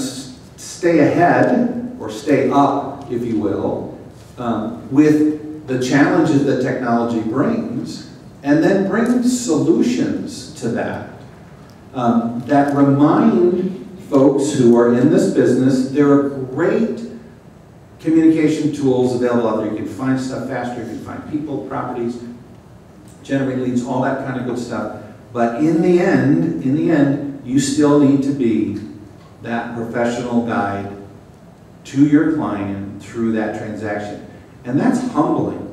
stay ahead, or stay up, if you will, um, with the challenges that technology brings, and then bring solutions to that um, that remind folks who are in this business there are great communication tools available out there. You can find stuff faster, you can find people, properties, generate leads, all that kind of good stuff. But in the end, in the end, you still need to be that professional guide to your client through that transaction. And that's humbling,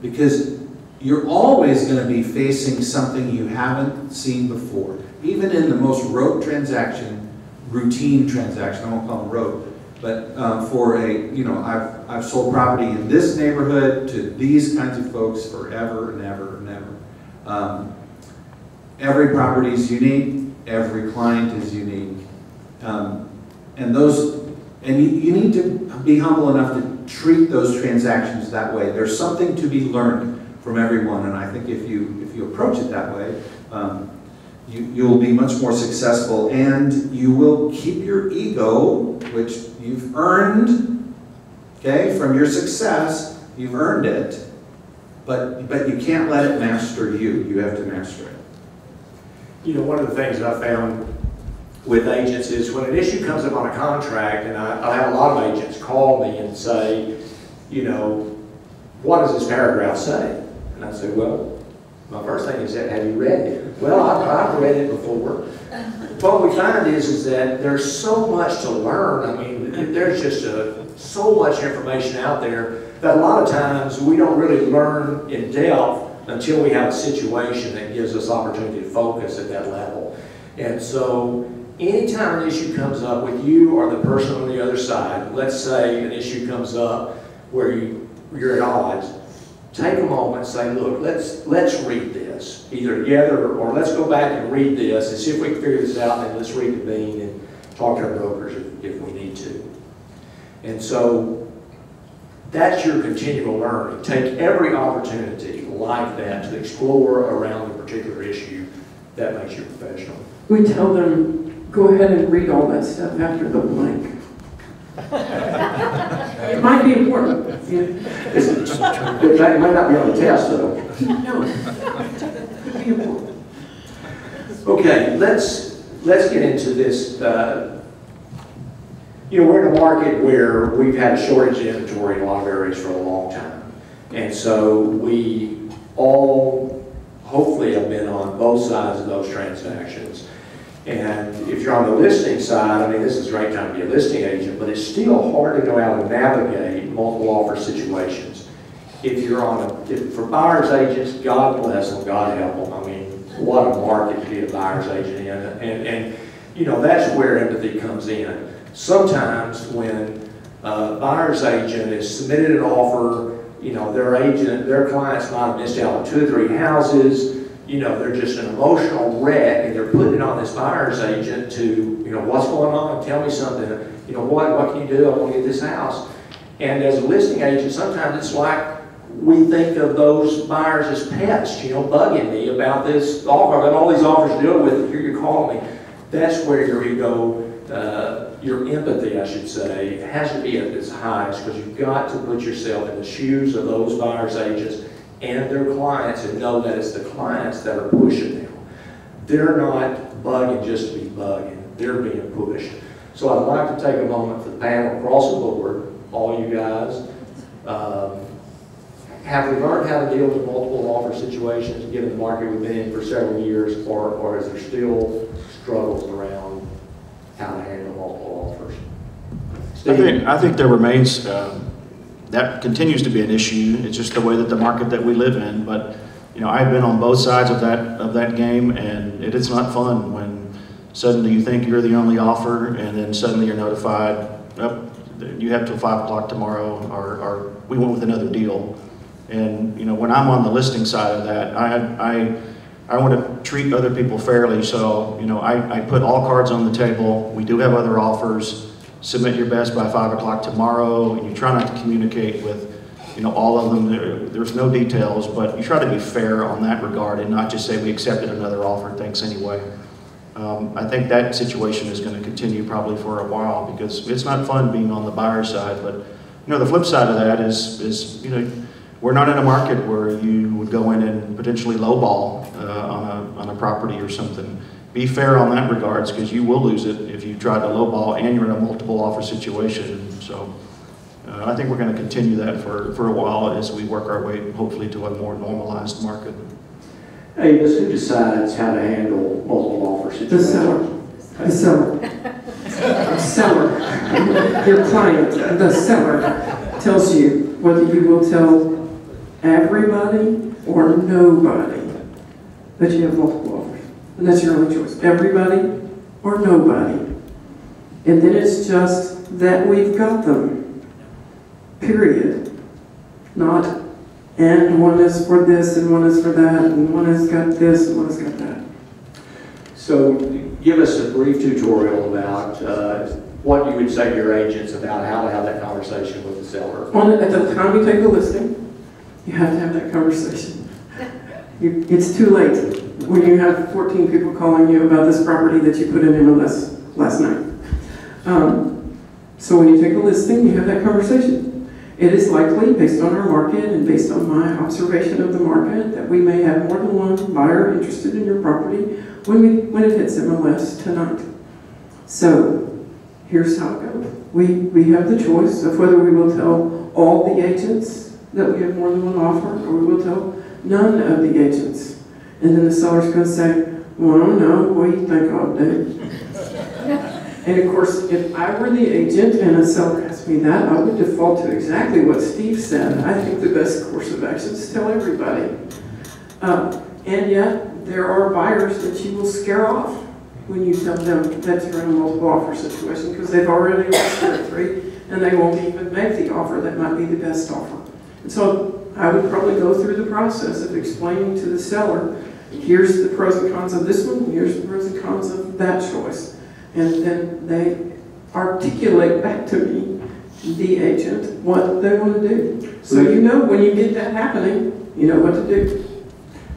because you're always going to be facing something you haven't seen before. Even in the most rote transaction, routine transaction, I won't call them rote, but um, for a, you know, I've, I've sold property in this neighborhood to these kinds of folks forever and ever and ever. Um, every property is unique, every client is unique. Um, and those, and you, you need to be humble enough to treat those transactions that way. There's something to be learned from everyone, and I think if you if you approach it that way, um, you you'll be much more successful, and you will keep your ego, which you've earned, okay, from your success. You've earned it, but but you can't let it master you. You have to master it. You know, one of the things I found with agents is when an issue comes up on a contract, and I, I have a lot of agents call me and say, you know, what does this paragraph say? And I say, well, my first thing is that, have you read it? Well, I've, I've read it before. What we find is, is that there's so much to learn. I mean, there's just a, so much information out there that a lot of times we don't really learn in depth until we have a situation that gives us opportunity to focus at that level. And so, anytime an issue comes up with you or the person on the other side, let's say an issue comes up where you, you're at odds, take a moment and say, look, let's, let's read this, either together or, or let's go back and read this and see if we can figure this out, and let's reconvene and talk to our brokers if, if we need to. And so That's your continual learning. Take every opportunity like that to explore around the particular issue that makes you professional. We tell them, go ahead and read all that stuff after the blank. It might be important. Yeah. It might not be on the test, though. No, it could be important. Okay, let's, let's get into this. Uh, You know, we're in a market where we've had a shortage of inventory in a lot of areas for a long time. And so we all hopefully have been on both sides of those transactions. And if you're on the listing side, I mean, this is a great time to be a listing agent, but it's still hard to know how to navigate multiple offer situations. If you're on a, if, for buyer's agents, God bless them, God help them. I mean, what a market to be a buyer's agent in. And, and, and you know, that's where empathy comes in. Sometimes when a buyer's agent has submitted an offer, you know, their agent, their clients might have missed out on two or three houses, you know, they're just an emotional wreck and they're putting it on this buyer's agent to, you know, what's going on? Tell me something. You know, what, what can you do? I want to get this house. And as a listing agent, sometimes it's like we think of those buyers as pets, you know, bugging me about this offer. I've got all these offers to deal with, here you call me. That's where your ego, uh, your empathy, I should say, has to be at its highest because you've got to put yourself in the shoes of those buyer's agents and their clients and know that it's the clients that are pushing them. They're not bugging just to be bugging. They're being pushed. So I'd like to take a moment for the panel across the board, all you guys. Um, have we learned how to deal with multiple offer situations given the market we've been in for several years, or, or is there still struggles around how to handle multiple offers? Steve? I think, I think there remains, uh, that continues to be an issue. It's just the way that the market that we live in. But you know, I've been on both sides of that of that game, and it is not fun when suddenly you think you're the only offer, and then suddenly you're notified, oh, you have till five o'clock tomorrow, or, or we went with another deal. And you know, when I'm on the listing side of that, I, I I want to treat other people fairly, so you know I, I put all cards on the table. We do have other offers. Submit your best by five o'clock tomorrow, and you try not to communicate with, you know, all of them. There, there's no details, but you try to be fair on that regard, and not just say we accepted another offer. Thanks anyway. Um, I think that situation is going to continue probably for a while because it's not fun being on the buyer side. But you know, the flip side of that is is you know. We're not in a market where you would go in and potentially lowball uh, on, a, on a property or something. Be fair on that regards, because you will lose it if you try to lowball and you're in a multiple offer situation. So uh, I think we're going to continue that for, for a while as we work our way, hopefully, to a more normalized market. Avis, who decides how to handle multiple offer situations? The seller. The seller. The seller. Your client, the seller, tells you whether you will tell everybody or nobody that you have multiple offers. And that's your only choice. Everybody or nobody. And then it's just that we've got them. Period. Not, and one is for this and one is for that and one has got this and one has got that. So give us a brief tutorial about uh, what you would say to your agents about how to have that conversation with the seller. On, at the time you take the listing, you have to have that conversation. You, it's too late when you have fourteen people calling you about this property that you put in M L S last night. Um, so when you take a listing, you have that conversation. It is likely, based on our market and based on my observation of the market, that we may have more than one buyer interested in your property when, we, when it hits M L S tonight. So here's how it goes. We, we have the choice of whether we will tell all the agents that we have more than one offer, or we will tell none of the agents. And then the seller's going to say, well, I don't know, what do you think I'll do? And of course, if I were the agent and a seller asked me that, I would default to exactly what Steve said. I think the best course of action is to tell everybody. Uh, and yet, there are buyers that you will scare off when you tell them that you're in a multiple offer situation, because they've already lost their three, and they won't even make the offer that might be the best offer. So I would probably go through the process of explaining to the seller, here's the pros and cons of this one, here's the pros and cons of that choice. And then they articulate back to me the agent what they want to do. So you know when you get that happening, you know what to do.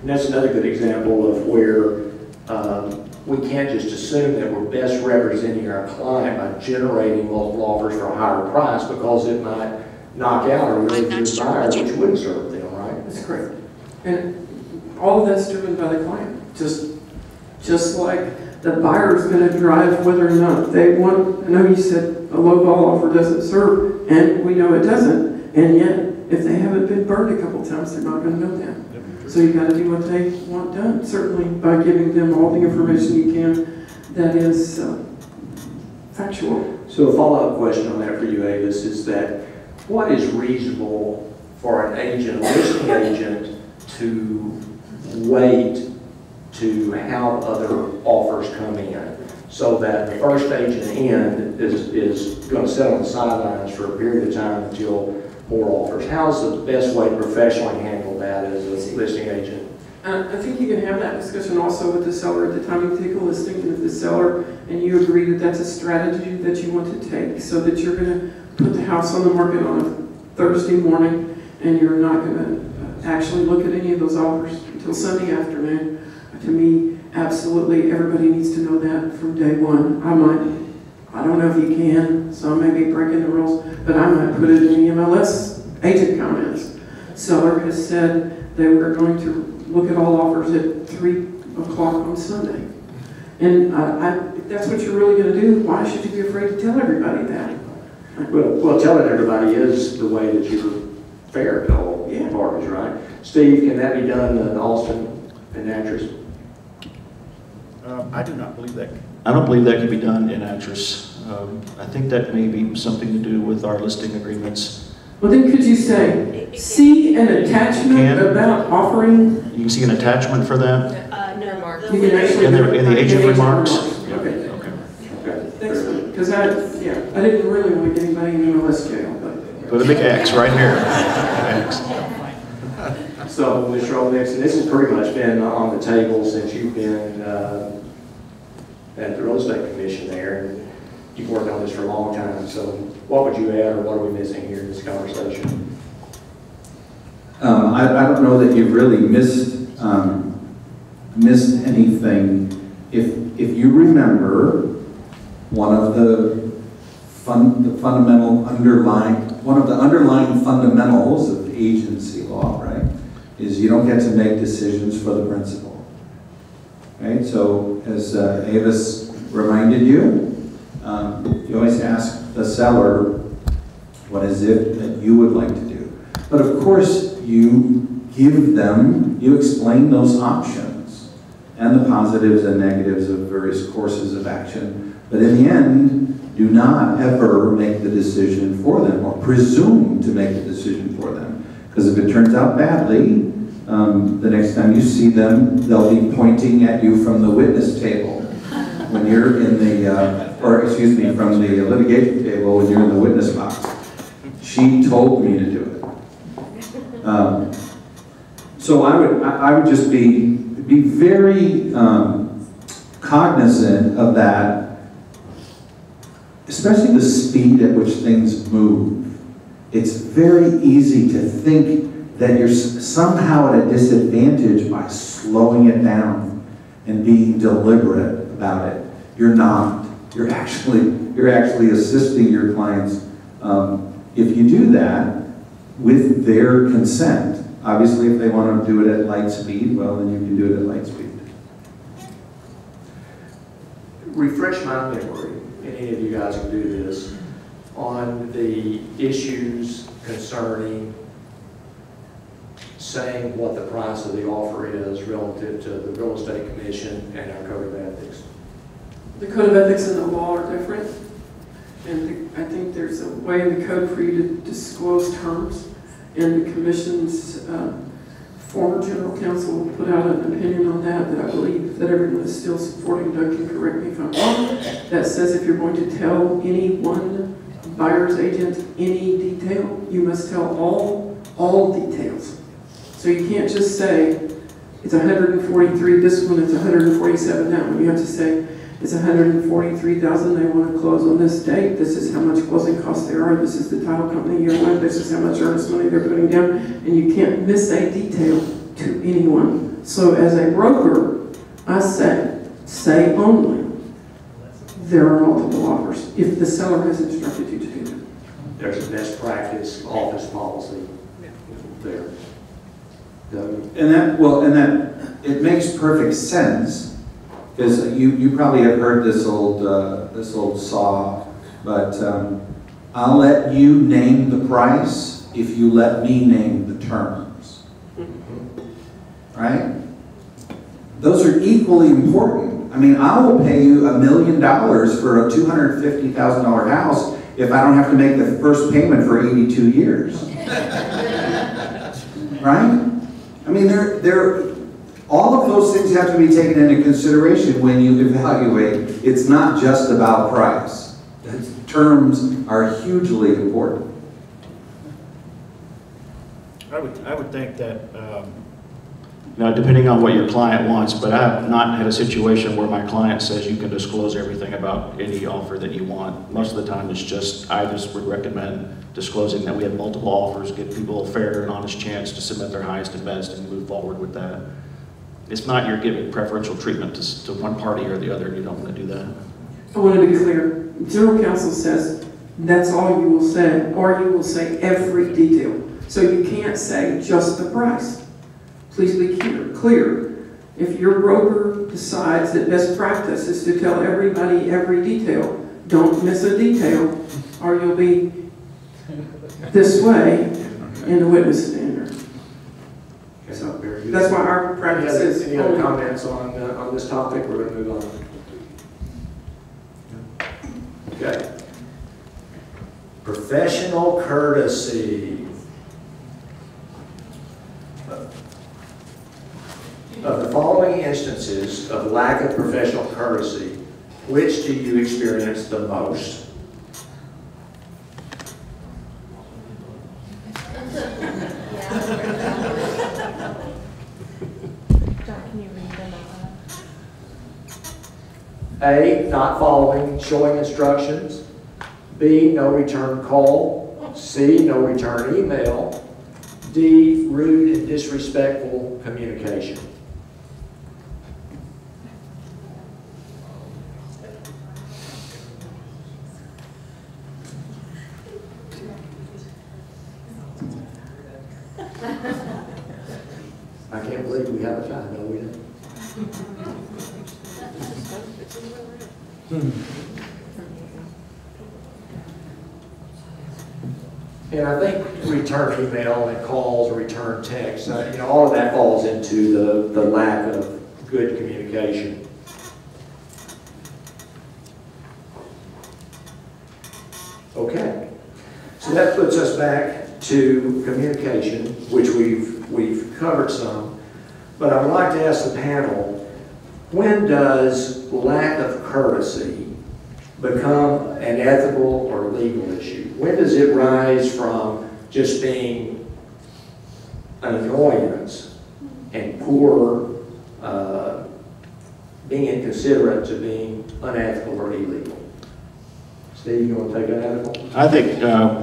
And that's another good example of where um, we can't just assume that we're best representing our client by generating multiple offers for a higher price, because it might knock out or really good buyer, which wouldn't serve them, right? That's correct. And all of that's driven by the client. Just, just like the buyer is going to drive whether or not they want. I know you said a low ball offer doesn't serve, and we know it doesn't. And yet, if they haven't been burned a couple times, they're not going to know that. So you've got to do what they want done, certainly by giving them all the information you can that is uh, factual. So a follow-up question on that for you, Avis, is that what is reasonable for an agent, a listing agent, to wait to have other offers come in? So that the first agent in is, is going to sit on the sidelines for a period of time until more offers. How's the best way to professionally handle that as a listing agent? Uh, I think you can have that discussion also with the seller at the time you take a listing, and if the seller and you agree that that's a strategy that you want to take, so that you're going to put the house on the market on a Thursday morning and you're not going to actually look at any of those offers until Sunday afternoon. To me, absolutely everybody needs to know that from day one. I might, I don't know if you can, so I may be breaking the rules, but I might put it in the M L S agent comments. Seller has said they were going to look at all offers at three o'clock on Sunday. And I, I, if that's what you're really going to do, why should you be afraid to tell everybody that? Well, well telling everybody is the way that you're fair to all yeah. parties, right? Steve, can that be done in Austin and Natchez? Um, I do not believe that. I don't believe that can be done in Natchez. Um, I think that may be something to do with our listing agreements. Well, then could you say, see an attachment can, about offering? You can see an attachment for that? Uh, no, Mark. You can actually in the, in the agent remarks? remarks. Yeah. Okay. Okay. Okay. Because I, yeah, I didn't really want to get anybody in M L S jail. But. Put a big X right here. X. So, Mister Oldmixon, this has pretty much been on the table since you've been uh, at the Real Estate Commission there, and you've worked on this for a long time. So, what would you add, or what are we missing here in this conversation? Um, I, I don't know that you've really missed um, missed anything. If if you remember, one of the fun the fundamental underlying one of the underlying fundamentals of agency law, right? Is you don't get to make decisions for the principal, right? So as uh, Avis reminded you, um, you always ask the seller, what is it that you would like to do? But of course, you give them, you explain those options and the positives and negatives of various courses of action. But in the end, do not ever make the decision for them or presume to make the decision for them. Because if it turns out badly, um, the next time you see them, they'll be pointing at you from the witness table. When you're in the, uh, or excuse me, from the litigation table when you're in the witness box. She told me to do it. Um, so I would, I would just be, be very um, cognizant of that, especially the speed at which things move. It's very easy to think that you're somehow at a disadvantage by slowing it down and being deliberate about it. You're not. You're actually, you're actually assisting your clients. Um, if you do that with their consent, obviously if they want to do it at light speed, well then you can do it at light speed. Refresh my memory, and any of you guys can do this, on the issues concerning saying what the price of the offer is relative to the Real Estate Commission and our Code of Ethics. The Code of Ethics and the law are different, and the, I think there's a way in the code for you to disclose terms, and the Commission's uh, former General Counsel put out an opinion on that that I believe that everyone is still supporting. Doug can correct me if I'm wrong, that says if you're going to tell anyone buyer's agent any detail, you must tell all all details. So you can't just say it's one hundred forty-three this one, it's one hundred forty-seven that one. You have to say It's one hundred forty-three thousand dollars. They want to close on this date. This is how much closing costs there are. This is the title company year one. This is how much earnest money they're putting down. And you can't miss a detail to anyone. So as a broker, I say, say only, there are multiple offers if the seller has instructed you to do that. There's a best practice office policy there. And that, well, and that, it makes perfect sense, because you, you probably have heard this old, uh, this old saw, but um, I'll let you name the price if you let me name the terms, right? Those are equally important. I mean, I will pay you a million dollars for a two hundred fifty thousand dollar house if I don't have to make the first payment for eighty-two years, right? I mean, they're, they're, all of those things have to be taken into consideration when you evaluate. It's not just about price. Terms are hugely important. I would, I would think that, um, now depending on what your client wants, but I have not had a situation where my client says you can disclose everything about any offer that you want. Most of the time it's just, I just would recommend disclosing that we have multiple offers, give people a fair and honest chance to submit their highest and best and move forward with that. It's not you're giving preferential treatment to, to one party or the other, and you don't want to do that. I want to be clear. General counsel says that's all you will say, or you will say every detail. So you can't say just the price. Please be clear. If your broker decides that best practice is to tell everybody every detail, don't miss a detail, or you'll be this way in the witness standard. So that's why our practice yeah, is. Any other comments on uh, on this topic? We're going to move on. Okay. Professional courtesy of the following instances of lack of professional courtesy, which do you experience the most? Can you read them out? A, not following, showing instructions. B, no return call. C, no return email. D, rude and disrespectful communication. I can't believe we have a time, don't we? Hmm. And I think return email and calls, return text, uh, you know, all of that falls into the, the lack of good communication. Okay. So that puts us back to communication, which we've We've covered some, but I would like to ask the panel, when does lack of courtesy become an ethical or legal issue? When does it rise from just being an annoyance and poor, uh, being inconsiderate, to being unethical or illegal? Steve, you want to take an ethical? I think uh,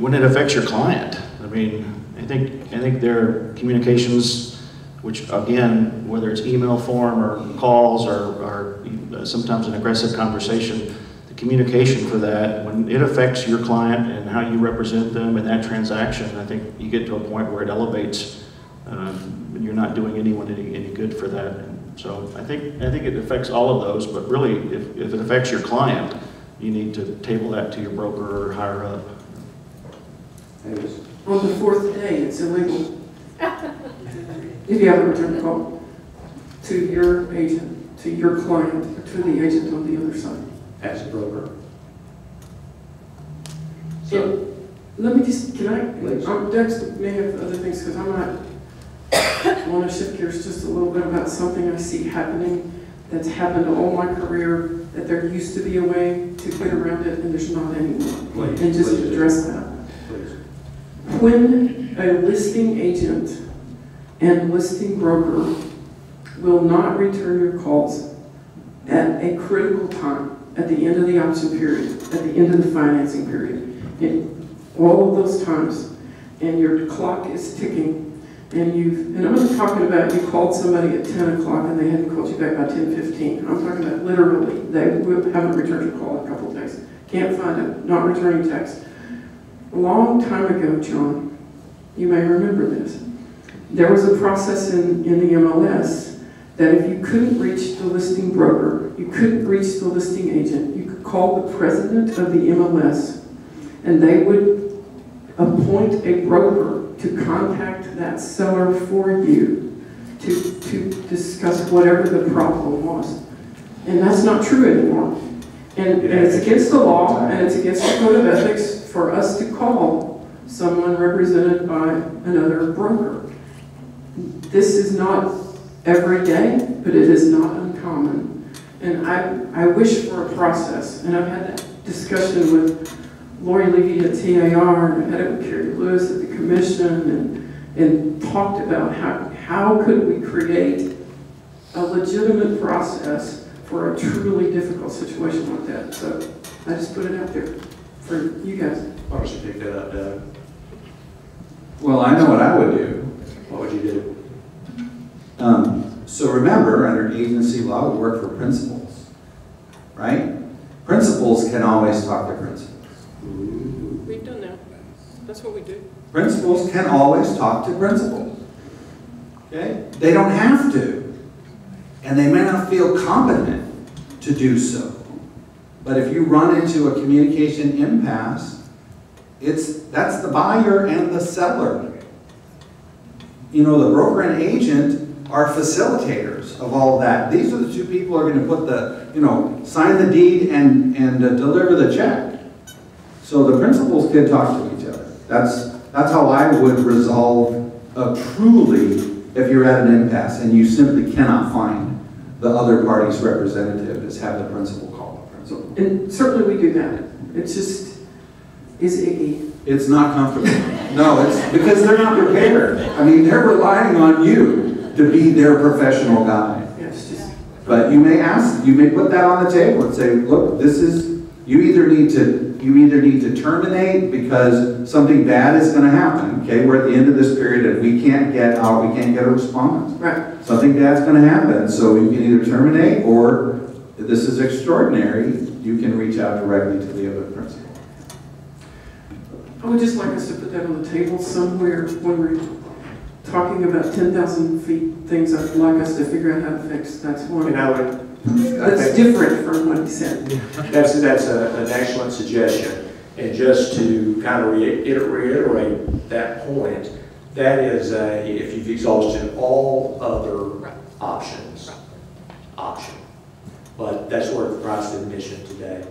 when it affects your client. I mean, I think, I think their communications, which again, whether it's email form or calls or, or sometimes an aggressive conversation, the communication for that, when it affects your client and how you represent them in that transaction, I think you get to a point where it elevates um, and you're not doing anyone any, any good for that. And so I think, I think it affects all of those, but really if, if it affects your client, you need to table that to your broker or higher up. On the fourth day, it's illegal. If you have a return call to your agent, to your client, or to the agent on the other side. As a broker. So, and let me just, can I, um, Doug may have other things, because I might want to shift gears just a little bit about something I see happening that's happened all my career, that there used to be a way to get around it, and there's not anymore. And just address that. When a listing agent and listing broker will not return your calls, at a critical time, at the end of the option period, at the end of the financing period, in all of those times, and your clock is ticking, and you've, and I'm not talking about you called somebody at ten o'clock and they hadn't called you back by ten fifteen. I'm talking about literally, they haven't returned your call in a couple of days. Can't find it, not returning text. A long time ago, John, you may remember this, there was a process in, in the M L S that if you couldn't reach the listing broker, you couldn't reach the listing agent, you could call the president of the M L S and they would appoint a broker to contact that seller for you to, to discuss whatever the problem was. And that's not true anymore. And, and it's against the law and it's against the code of ethics for us to call someone represented by another broker. This is not every day, but it is not uncommon. And I, I wish for a process, and I've had that discussion with Lori Levy at T A R, and had it with Carrie Lewis at the commission, and, and talked about how, how could we create a legitimate process for a truly difficult situation like that. So I just put it out there for you guys. Why don't you pick that up, Doug? Well, I know what I would do. What would you do? Um, so remember, under agency law, we work for principals, right? Principals can always talk to principals. Ooh. We've done that. That's what we do. Principals can always talk to principals. Okay? They don't have to. And they may not feel competent to do so. But if you run into a communication impasse, it's, that's the buyer and the seller. You know, the broker and agent are facilitators of all that. These are the two people who are going to put the, you know, sign the deed and, and uh, deliver the check. So the principals did talk to each other. That's, that's how I would resolve a truly, if you're at an impasse and you simply cannot find the other party's representative, is have the principal call the principal. And certainly we do that. It's just, is icky. It's not comfortable. No, it's because they're not prepared. I mean, they're relying on you to be their professional guide. Yes, just, but you may ask, you may put that on the table and say, look, this is, you either need to, you either need to terminate because something bad is going to happen. Okay, we're at the end of this period and we can't get out, we can't get a response. Right. Something bad's going to happen, so you can either terminate or, if this is extraordinary, you can reach out directly to the other person. I would just like us to put that on the table somewhere when we're talking about ten thousand feet things. I'd like us to figure out how to fix. That's one. And I would, that's I think, different from what he said. That's, that's a, an excellent suggestion. And just to kind of reiterate that point, that is a, if you've exhausted all other options, option. But that's worth the price of admission today.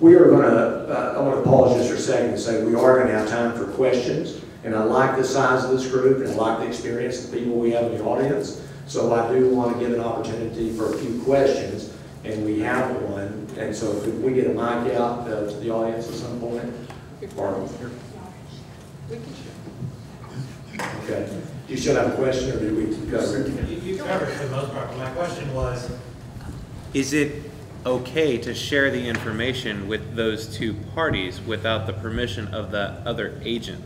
We are going to, uh, I want to pause just for a second and say we are going to have time for questions. And I like the size of this group and I like the experience of the people we have in the audience. So I do want to give an opportunity for a few questions, and we have one. And so if we get a mic out uh, to the audience at some point, or okay. You should have a question, or did we cover it? You, you covered it for the most part. My question was, is it okay to share the information with those two parties without the permission of the other agent?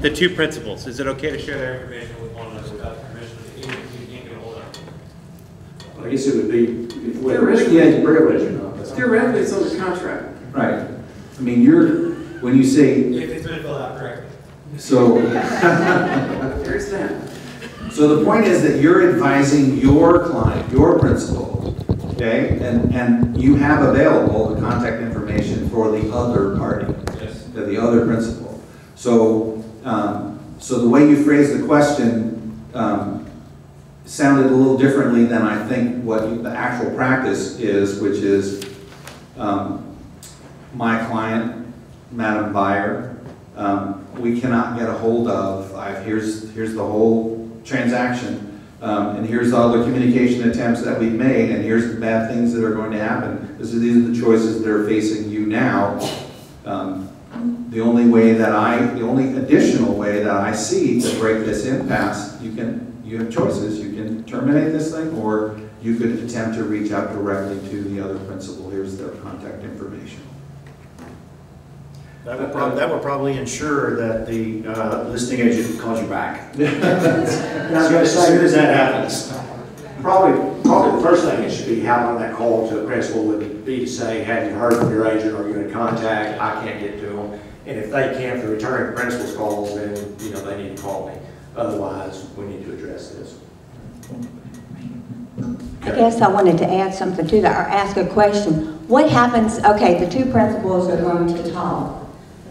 The two principals, is it okay to share their information with one another without permission of the agent? You can't get a hold of them. I guess it would be if theoretically, yeah, privilege or not. Theoretically, it's on the contract. Right. I mean, you're, when you say, if it's been filled out correctly. So there's that. So the point is that you're advising your client, your principal, okay, and, and you have available the contact information for the other party, yes, the other principal. So, um, so the way you phrased the question um, sounded a little differently than I think what you, the actual practice is, which is um, my client, Madam Buyer, um, we cannot get a hold of, I've, here's, here's the whole transaction, um, and here's all the communication attempts that we've made, and here's the bad things that are going to happen. This is, these are the choices that are facing you now. Um, the only way that I, the only additional way that I see to break this impasse, you can you have choices. You can terminate this thing, or you could attempt to reach out directly to the other principal. Here's their contact information. That will, prob that will probably ensure that the uh, listing agent calls you back. As soon as that happens. Probably, probably the first thing it should be, how long that call to a principal would be to say, have you heard from your agent, or are you in contact? I can't get to them. And if they can't, the returning principal's calls, then you know they need to call me. Otherwise, we need to address this. I guess I wanted to add something to that, or ask a question. What happens, okay, the two principals are going to talk.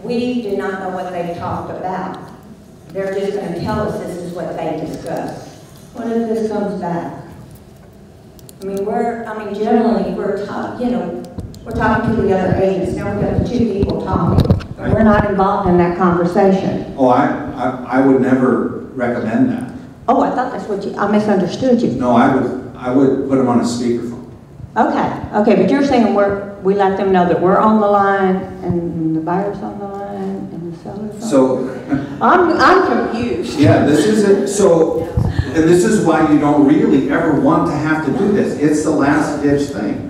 We do not know what they talked about. They're just going to tell us this is what they discussed. What if this comes back? I mean, we're, I mean, generally, we're talking, you know, we're talking to the other agents. Now we've got two people talking. But we're not involved in that conversation. Oh, I, I, I would never recommend that. Oh, I thought that's what you, I misunderstood you. No, I would, I would put them on a speakerphone. Okay, okay, but you're saying we're, we let them know that we're on the line, and the buyer's on the line, and the seller's on so, the line. So I'm, I'm confused. Yeah, this isn't, so, and this is why you don't really ever want to have to do this. It's the last ditch thing.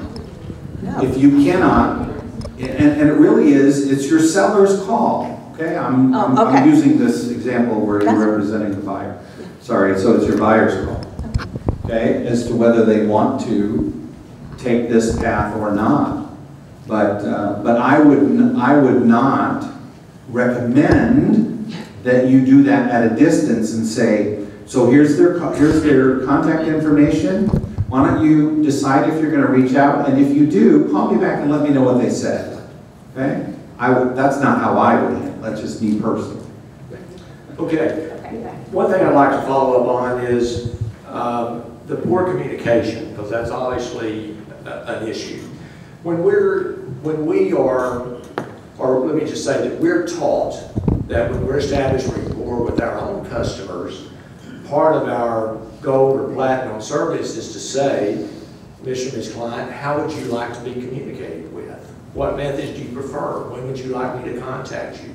No. If you cannot, and, and it really is, it's your seller's call, okay? I'm, oh, I'm, okay. I'm using this example where That's you're representing the buyer. Sorry, so it's your buyer's call, okay? As to whether they want to take this path or not. But, uh, but I would, I would not recommend that you do that at a distance and say, so here's their, here's their contact information. Why don't you decide if you're going to reach out? And if you do, call me back and let me know what they said. Okay? I would, that's not how I would handle it. That's just me personally. Okay. One thing I'd like to follow up on is um, the poor communication, because that's obviously a, an issue. When we're, when we are, or let me just say that we're taught that when we're establishing rapport with our own customers, part of our gold or platinum service is to say, Mister Miz Client, how would you like to be communicated with? What methods do you prefer? When would you like me to contact you?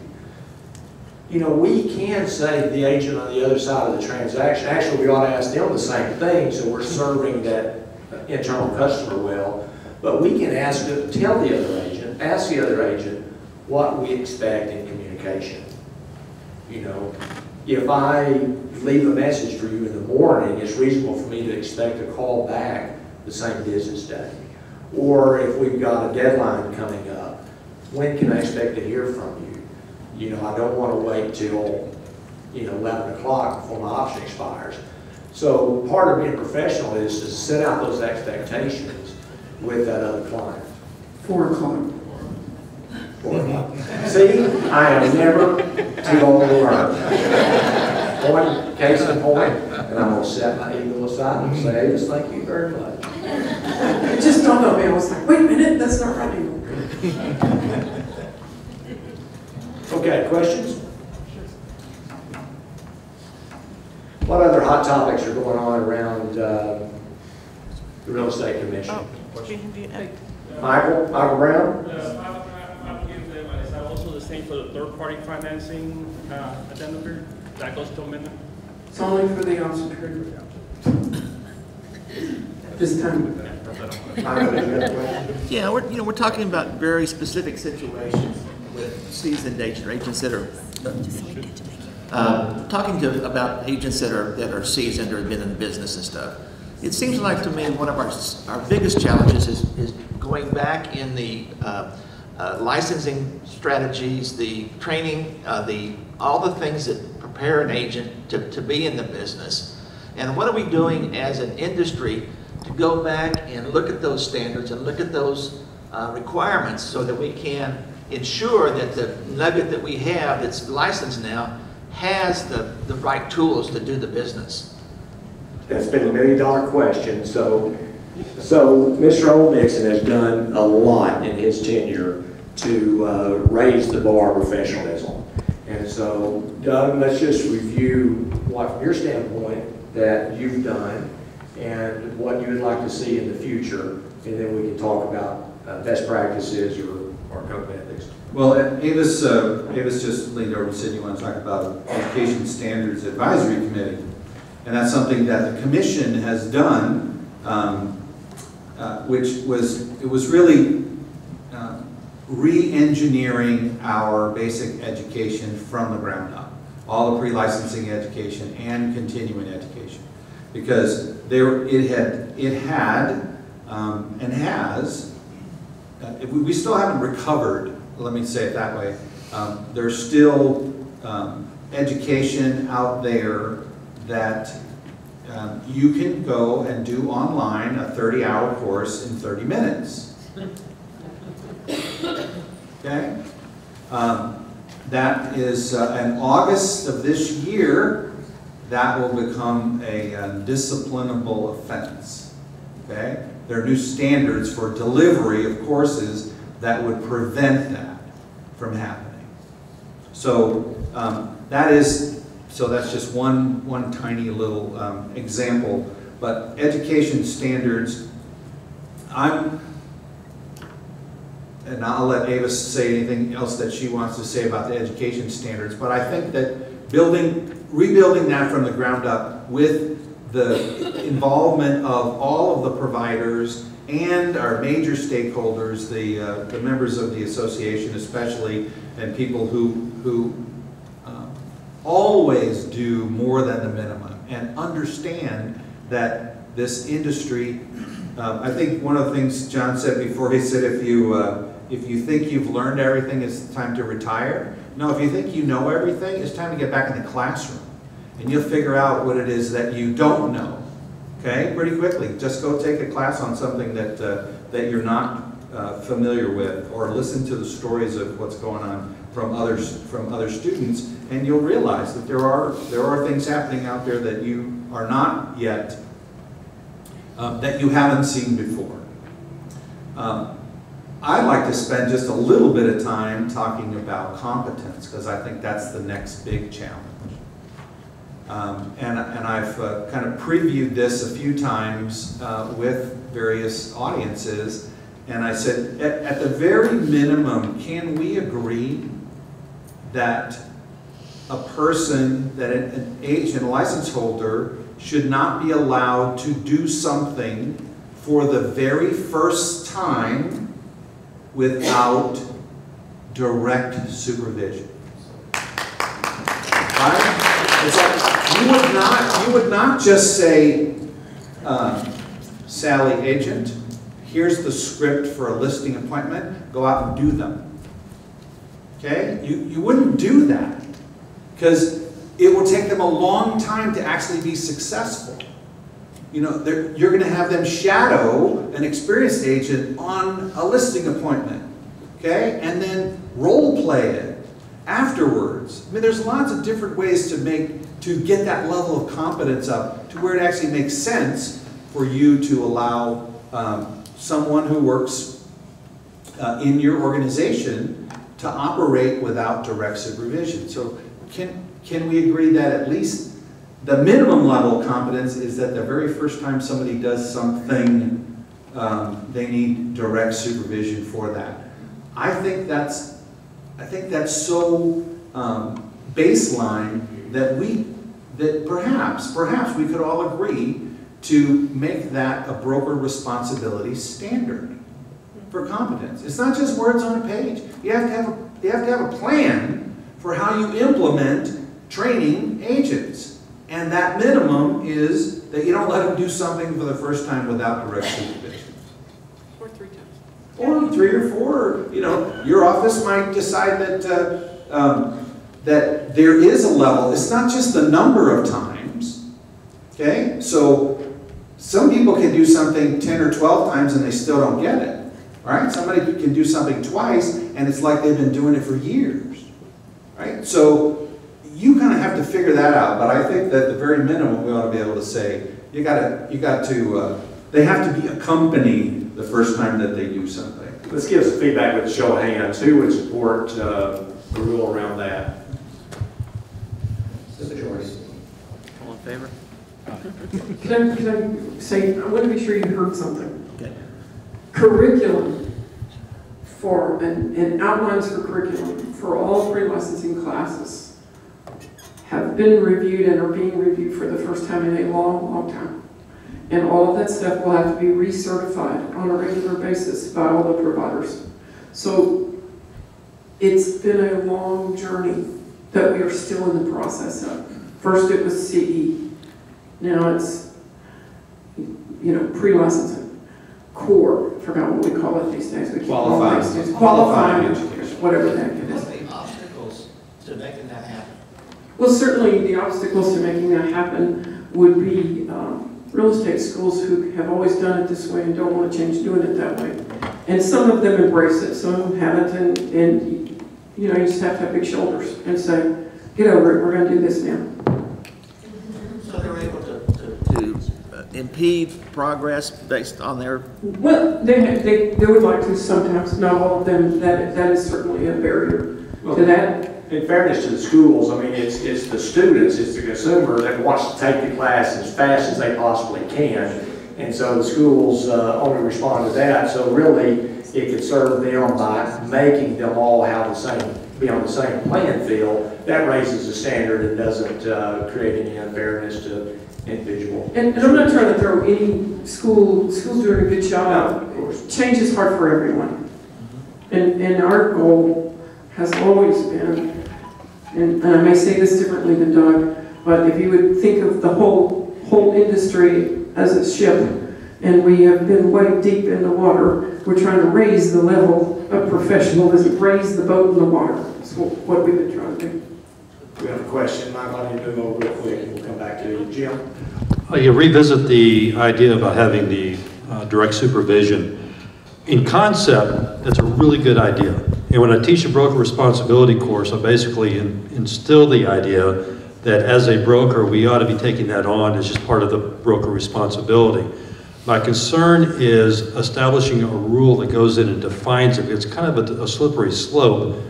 You know, we can say to the agent on the other side of the transaction, actually we ought to ask them the same thing so we're serving that internal customer well. But we can ask to tell the other agent, ask the other agent what we expect in communication. You know, if I leave a message for you in the morning, it's reasonable for me to expect a call back the same business day. Or if we've got a deadline coming up, when can I expect to hear from you? You know, I don't want to wait till, you know, eleven o'clock before my option expires. So part of being professional is to set out those expectations with that other client. Four o'clock. Four o'clock. See, I am never too old to learn. Point, case in point, and I'm going to set my ego aside and say, Avis, thank you very much. It just dawned on me, I was like, wait a minute, that's not right anymore. Okay, questions? What other hot topics are going on around uh, the Real Estate Commission? Oh. Michael, Michael Brown? Uh, I, I, I would give them advice. I also the same for the third-party financing uh, addendum. That goes till midnight. It's only for the unsecured. This time. Yeah, we're, you know, we're talking about very specific situations with seasoned agents, or agents that are uh, talking to about agents that are that are seasoned or have been in the business and stuff. It seems like to me one of our, our biggest challenges is, is going back in the uh, uh, licensing strategies, the training, uh, the all the things that prepare an agent to, to be in the business. And what are we doing as an industry to go back and look at those standards and look at those uh, requirements so that we can ensure that the nugget that we have that's licensed now has the, the right tools to do the business? That's been a million dollar question. So, so Mister Oldmixon has done a lot in his tenure to uh, raise the bar of professionalism. And so, Doug, let's just review what, from your standpoint, that you've done and what you would like to see in the future, and then we can talk about uh, best practices or, or code ethics. Well, Avis, uh, Avis just leaned over and said you want to talk about Education Standards Advisory Committee. And that's something that the commission has done, um, uh, which was, it was really uh, re-engineering our basic education from the ground up. All the pre-licensing education and continuing education. Because there, it had, it had um, and has, uh, we still haven't recovered, let me say it that way. Um, there's still um, education out there that um, you can go and do online a thirty hour course in thirty minutes. Okay? Um, that is, uh, in August of this year, that will become a, a disciplinable offense. Okay? There are new standards for delivery of courses that would prevent that from happening. So um, that is, so that's just one, one tiny little um, example. But education standards, I'm, and I'll let Avis say anything else that she wants to say about the education standards, but I think that building, rebuilding that from the ground up with the involvement of all of the providers and our major stakeholders, the, uh, the members of the association especially, and people who, who uh, always do more than the minimum and understand that this industry, uh, I think one of the things John said before, he said if you, uh, if you think you've learned everything, it's time to retire. No, if you think you know everything, it's time to get back in the classroom. And you'll figure out what it is that you don't know, okay, pretty quickly. Just go take a class on something that, uh, that you're not uh, familiar with, or listen to the stories of what's going on from, others, from other students, and you'll realize that there are, there are things happening out there that you are not yet, uh, that you haven't seen before. Um, I'd like to spend just a little bit of time talking about competence, because I think that's the next big challenge. Um, and, and I've uh, kind of previewed this a few times uh, with various audiences, and I said, at, at the very minimum, can we agree that a person, that an, an agent, a license holder, should not be allowed to do something for the very first time without direct supervision? Right? It's like, you would not, you would not just say, um, Sally, agent, here's the script for a listing appointment, go out and do them. Okay? You, you wouldn't do that, because it will take them a long time to actually be successful. You know, you're going to have them shadow an experienced agent on a listing appointment, okay? And then role play it afterwards. I mean, there's lots of different ways to make, to get that level of competence up to where it actually makes sense for you to allow um, someone who works uh, in your organization to operate without direct supervision. So can, can we agree that at least the minimum level of competence is that the very first time somebody does something, um, they need direct supervision for that? I think that's I think that's so um, baseline that we, that perhaps, perhaps we could all agree to make that a broker responsibility standard for competence. It's not just words on a page. You have to have a, you have to have a plan for how you implement training agents. And that minimum is that you don't let them do something for the first time without direct supervision. Or three or four, or, you know, your office might decide that uh, um, that there is a level. It's not just the number of times, okay? So some people can do something ten or twelve times and they still don't get it, right? Somebody can do something twice and it's like they've been doing it for years, right? So you kind of have to figure that out, but I think that the very minimum we ought to be able to say, you gotta, you got to, uh, they have to be accompanied the first time that they do something. Let's give some feedback with a show of hands. Who would support uh, the rule around that? All in favor? can, I, can I say, I want to make sure you heard something. Okay. Curriculum for, and, and outlines for curriculum for all pre-licensing classes have been reviewed and are being reviewed for the first time in a long, long time. And all of that stuff will have to be recertified on a regular basis by all the providers. So it's been a long journey that we are still in the process of. First it was C E, now it's, you know, pre-licensing. Core, I forgot what we call it these days. We qualifying. These days. Qualifying, qualifying, whatever that is. What's the obstacles to making that happen? Well, certainly the obstacles to making that happen would be um, real estate schools who have always done it this way and don't want to change doing it that way. And some of them embrace it, some of them haven't, and, and you know, you just have to have big shoulders and say, get over it, we're going to do this now. So they're able to, to, to impede progress based on their... Well, they, they, they would like to sometimes, not all of them, that, that is certainly a barrier well, to that. In fairness to the schools, I mean, it's, it's the students, it's the consumer that wants to take the class as fast as they possibly can. And so the schools uh, only respond to that. So really, it could serve them by making them all have the same, be on the same playing field. That raises the standard and doesn't uh, create any unfairness to individual. And, and I'm not trying to throw any school, schools doing a good job. No, of course. Change is hard for everyone. Mm-hmm. And, and our goal has always been, and, and I may say this differently than Doug, but if you would think of the whole, whole industry as a ship, and we have been way deep in the water, we're trying to raise the level of professionalism, raise the boat in the water. That's what we've been trying to do. We have a question, Mike. I need to move over real quick and we'll come back to you. Jim? Uh, you revisit the idea about having the uh, direct supervision. In concept, that's a really good idea. And when I teach a broker responsibility course, I basically in, instill the idea that as a broker, we ought to be taking that on as just part of the broker responsibility. My concern is establishing a rule that goes in and defines it. It's kind of a, a slippery slope.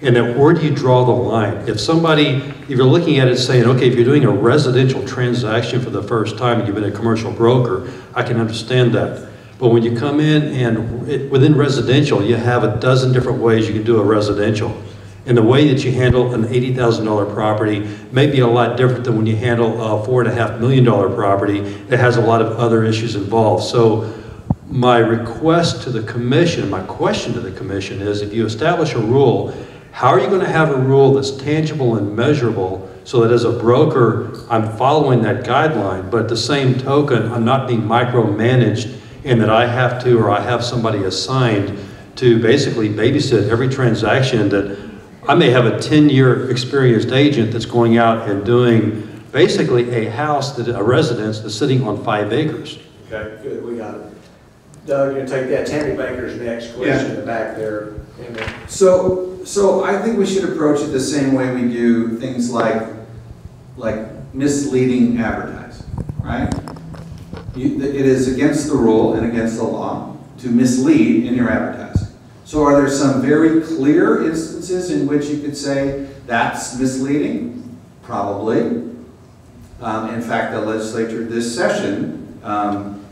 And then where do you draw the line? If somebody, if you're looking at it saying, okay, if you're doing a residential transaction for the first time and you've been a commercial broker, I can understand that. But when you come in and it, within residential, you have a dozen different ways you can do a residential. And the way that you handle an eighty thousand dollar property may be a lot different than when you handle a four and a half million dollar property that has a lot of other issues involved. So my request to the commission, my question to the commission is, if you establish a rule, how are you going to have a rule that's tangible and measurable so that as a broker, I'm following that guideline, but at the same token, I'm not being micromanaged in that I have to, or I have somebody assigned to basically babysit every transaction that I may have a ten year experienced agent that's going out and doing basically a house, that a residence that's sitting on five acres. Okay, good, we got it. Doug, you're going to take that. Tammy Baker's next question, yeah. The back there. Amen. So. So I think we should approach it the same way we do things like, like misleading advertising, right? You, it is against the rule and against the law to mislead in your advertising. So are there some very clear instances in which you could say that's misleading? Probably. Um, in fact, the legislature this session um,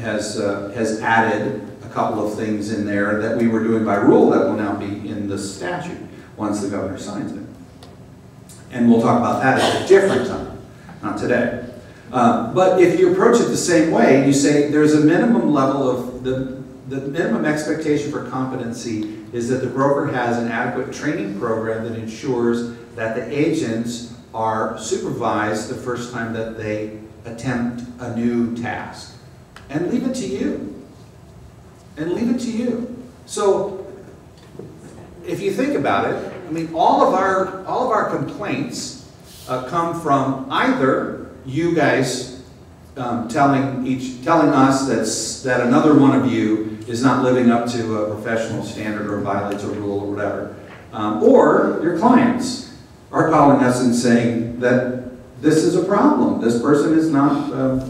has, uh, has added a couple of things in there that we were doing by rule that will now be in the statute once the governor signs it. And we'll talk about that at a different time, not today. Uh, but if you approach it the same way, you say there's a minimum level of, the, the minimum expectation for competency is that the broker has an adequate training program that ensures that the agents are supervised the first time that they attempt a new task. And leave it to you. And leave it to you. So, if you think about it, I mean, all of our all of our complaints uh, come from either you guys um, telling each telling us that's that another one of you is not living up to a professional standard or violates a rule or whatever, um, or your clients are calling us and saying that this is a problem. This person is not. Uh,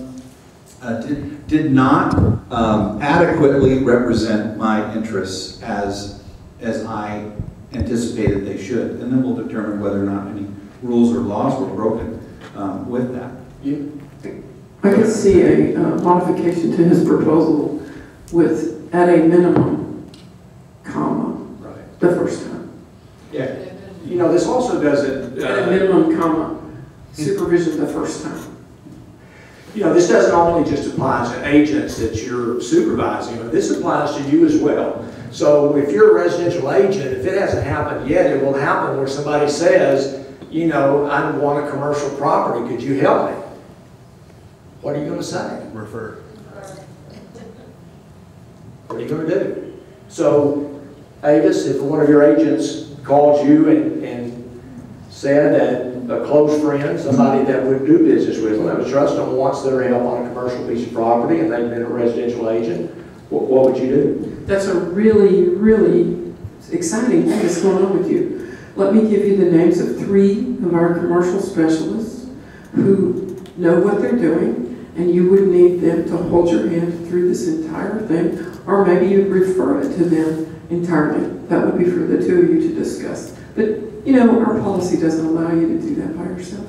Uh, did, did not um, adequately represent my interests as, as I anticipated they should. And then we'll determine whether or not any rules or laws were broken um, with that. You? I could see a uh, modification to his proposal with at a minimum, comma, right. The first time. Yeah. you know, this also doesn't... Uh, at a minimum, comma, supervision the first time. You know, this doesn't only just apply to agents that you're supervising, but this applies to you as well. So if you're a residential agent, if it hasn't happened yet, it will happen where somebody says, you know, I want a commercial property, could you help me? What are you going to say? Refer. What are you going to do? So, Avis, if one of your agents called you and, and said that a close friend, somebody that would do business with them, that would trust them, wants their help on a commercial piece of property, and they've been a residential agent, what, what would you do? That's a really, really exciting thing that's going on with you. Let me give you the names of three of our commercial specialists who know what they're doing, and you would need them to hold your hand through this entire thing, or maybe you'd refer it to them entirely. That would be for the two of you to discuss. But, you know, our policy doesn't allow you to do that by yourself.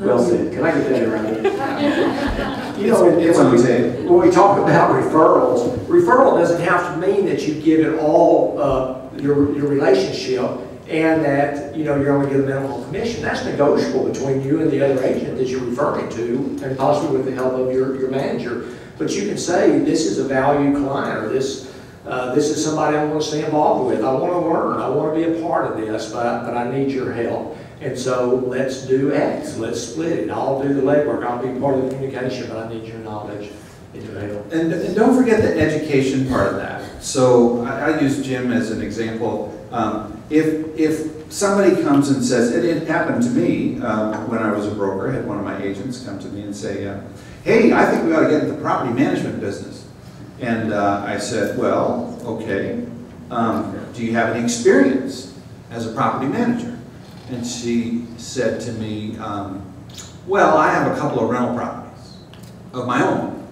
Well said. Can I get that around? You know, it's what we said. When we talk about referrals, referral doesn't have to mean that you give it all uh, your, your relationship and that, you know, you're only getting a minimal commission. That's negotiable between you and the other agent that you're referring to, and possibly with the help of your, your manager. But you can say, this is a value client, or this, uh, this is somebody I want to stay involved with. I want to learn. I want to be a part of this, but I, but I need your help. And so let's do X. Let's split it. I'll do the legwork. I'll be part of the communication, but I need your knowledge and your help. And, and don't forget the education part of that. So I, I use Jim as an example. Um, If, if somebody comes and says, and it happened to me um, when I was a broker, I had one of my agents come to me and say, uh, hey, I think we ought to get into the property management business. And uh, I said, well, okay, um, do you have any experience as a property manager? And she said to me, um, well, I have a couple of rental properties of my own.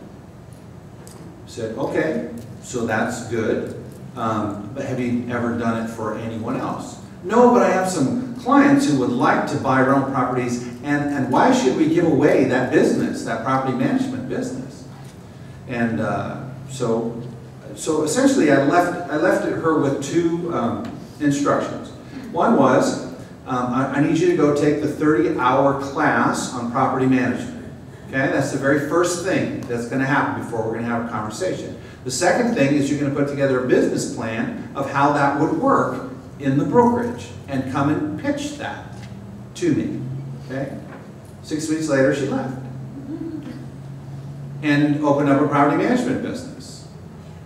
I said, okay, so that's good. Um, but have you ever done it for anyone else? No, but I have some clients who would like to buy rental properties, and, and why should we give away that business, that property management business? And uh, so, so essentially I left, I left her with two um, instructions. One was, um, I, I need you to go take the thirty hour class on property management. Okay, that's the very first thing that's going to happen before we're going to have a conversation. The second thing is you're going to put together a business plan of how that would work in the brokerage and come and pitch that to me. Okay? Six weeks later, she left and opened up a property management business.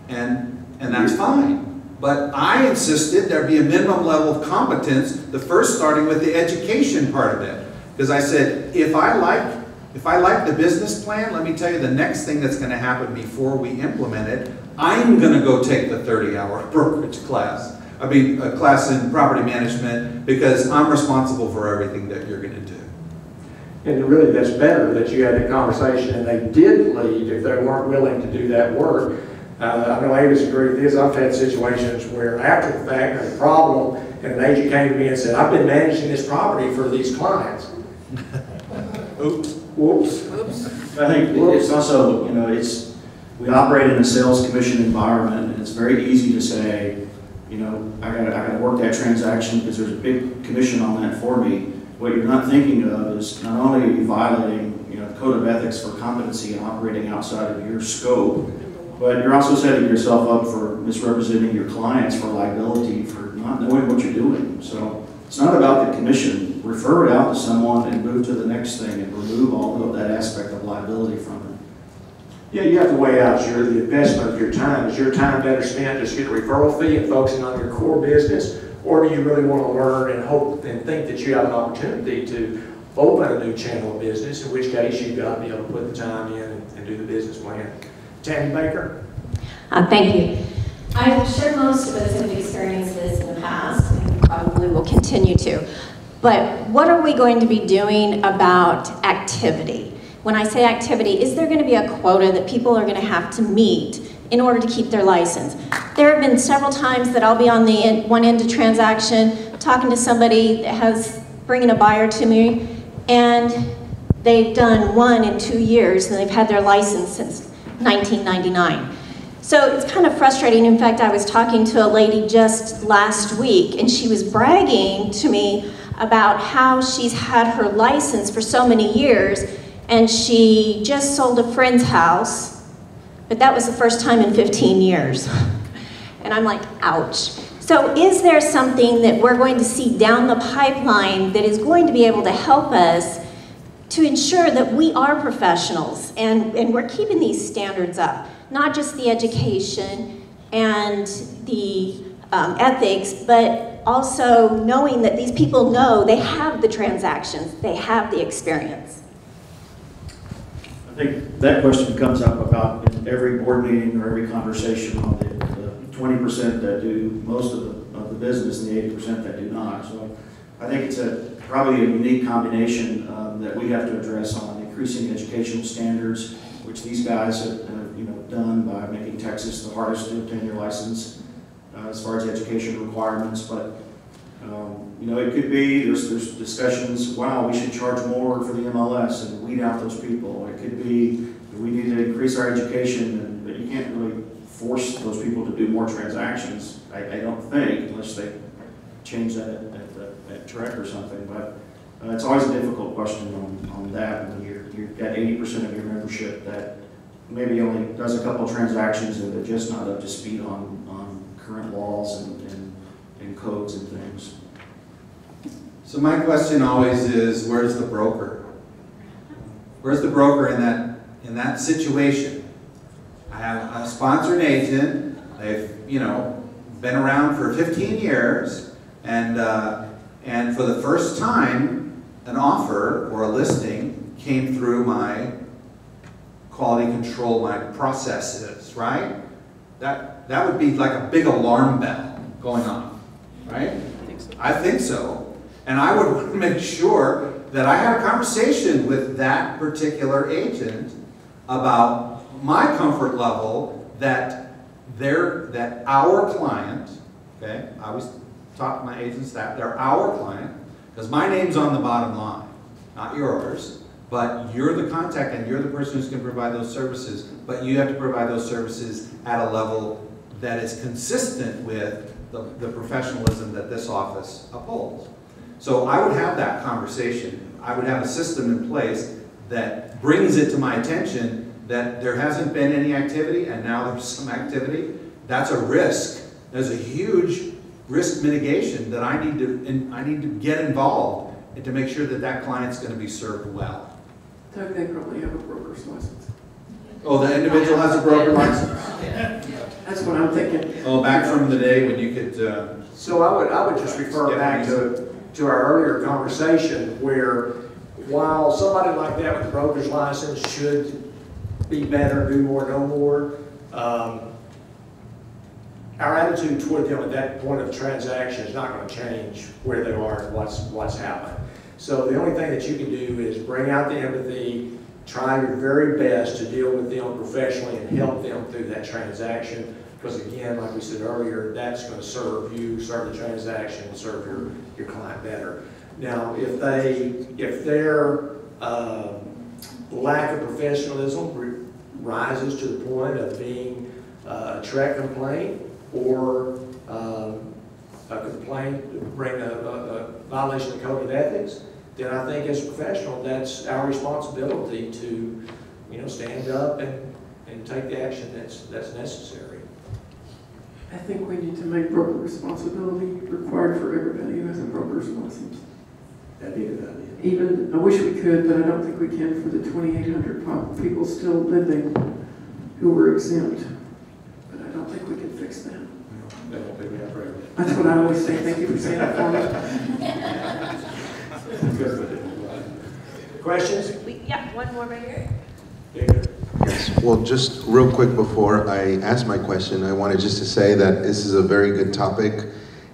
And, and that's fine. But I insisted there be a minimum level of competence, the first starting with the education part of it. Because I said, if I like If I like the business plan, let me tell you the next thing that's going to happen before we implement it. I'm going to go take the thirty hour brokerage class. I mean, a class in property management, because I'm responsible for everything that you're going to do. And really, that's better that you had the conversation and they did leave if they weren't willing to do that work. Uh, I know Avis agree with this. I've had situations where after the fact, there's a problem, and an agent came to me and said, I've been managing this property for these clients. Oops. Whoops. Oops. I think it's also, you know, it's, we operate in a sales commission environment, and it's very easy to say, you know, I gotta, I gotta work that transaction because there's a big commission on that for me. What you're not thinking of is not only are you violating, you know, the code of ethics for competency and operating outside of your scope, but you're also setting yourself up for misrepresenting your clients for liability for not knowing what you're doing. So it's not about the commission. Refer it out to someone and move to the next thing and remove all of that aspect of liability from it. Yeah, you have to weigh out your, the investment of your time. Is your time better spent just getting a referral fee and focusing on your core business, or do you really want to learn and hope and think that you have an opportunity to open a new channel of business, in which case you've got to be able to put the time in and do the business plan. Tammy Baker? Uh, thank you. I've shared most of us have experienced this in the past and probably will continue to. But what are we going to be doing about activity? When I say activity, is there going to be a quota that people are going to have to meet in order to keep their license? There have been several times that I'll be on the end, one end of transaction talking to somebody that has bringing a buyer to me, and they've done one in two years, and they've had their license since nineteen ninety-nine. So it's kind of frustrating. In fact, I was talking to a lady just last week, and she was bragging to me about how she's had her license for so many years, and she just sold a friend's house, but that was the first time in fifteen years. And I'm like, ouch. So is there something that we're going to see down the pipeline that is going to be able to help us to ensure that we are professionals and, and we're keeping these standards up, not just the education and the um, ethics, but also knowing that these people know they have the transactions, they have the experience? I think that question comes up about in every board meeting or every conversation on the twenty percent that do most of the, of the business and the eighty percent that do not. So I think it's a probably a unique combination um, that we have to address on increasing educational standards, which these guys have, have you know, done by making Texas the hardest to obtain your license uh, as far as education requirements. But um, you know, it could be there's there's discussions. Wow, we should charge more for the M L S and weed out those people. It could be that we need to increase our education, and that you can't really force those people to do more transactions. I, I don't think, unless they change that at, at, at T R E C or something. But uh, it's always a difficult question on, on that. When you're, you've got eighty percent of your membership that maybe only does a couple transactions, and they're just not up to speed on, on current laws and, and, and codes and things. So my question always is, where's the broker? Where's the broker in that in that situation? I have a sponsored agent. They've, you know, been around for fifteen years, and uh, and for the first time, an offer or a listing came through my quality control, my processes. Right? That that would be like a big alarm bell going off, right? I think so. I think so, and I would want to make sure that I had a conversation with that particular agent about my comfort level that they're, that our client, okay, I always talk to my agents that they're our client, because my name's on the bottom line, not yours, but you're the contact and you're the person who's going to provide those services, but you have to provide those services at a level that is consistent with the, the professionalism that this office upholds. So I would have that conversation. I would have a system in place that brings it to my attention that there hasn't been any activity, and now there's some activity. That's a risk. There's a huge risk mitigation that I need to in, I need to get involved and to make sure that that client's going to be served well. Doug, they currently have a broker's license. Oh, the individual has a broker license. That's what I'm thinking. Oh, back from the day when you could. Uh, so I would I would just refer back to to our earlier conversation where, while somebody like that with a broker's license should be better, do more, no more. Um, our attitude toward them at that point of transaction is not going to change where they are and what's, what's happened. So the only thing that you can do is bring out the empathy, try your very best to deal with them professionally and help them through that transaction. Because again, like we said earlier, that's going to serve you, serve the transaction, and serve your, your client better. Now, if they, if they're, um, lack of professionalism rises to the point of being uh, a T R E C complaint or um, a complaint, bring a, a, a violation of the code of ethics, then I think as a professional, that's our responsibility to, you know, stand up and, and take the action that's, that's necessary. I think we need to make broker responsibility required for everybody who has a broker's license. That'd be a good idea. Even, I wish we could, but I don't think we can for the twenty-eight hundred people still living who were exempt. But I don't think we can fix that. No, that won't be right. That's what I always say. Thank you for saying that for me. Questions? We, yeah, one more right here. Yes, well, just real quick before I ask my question, I wanted just to say that this is a very good topic,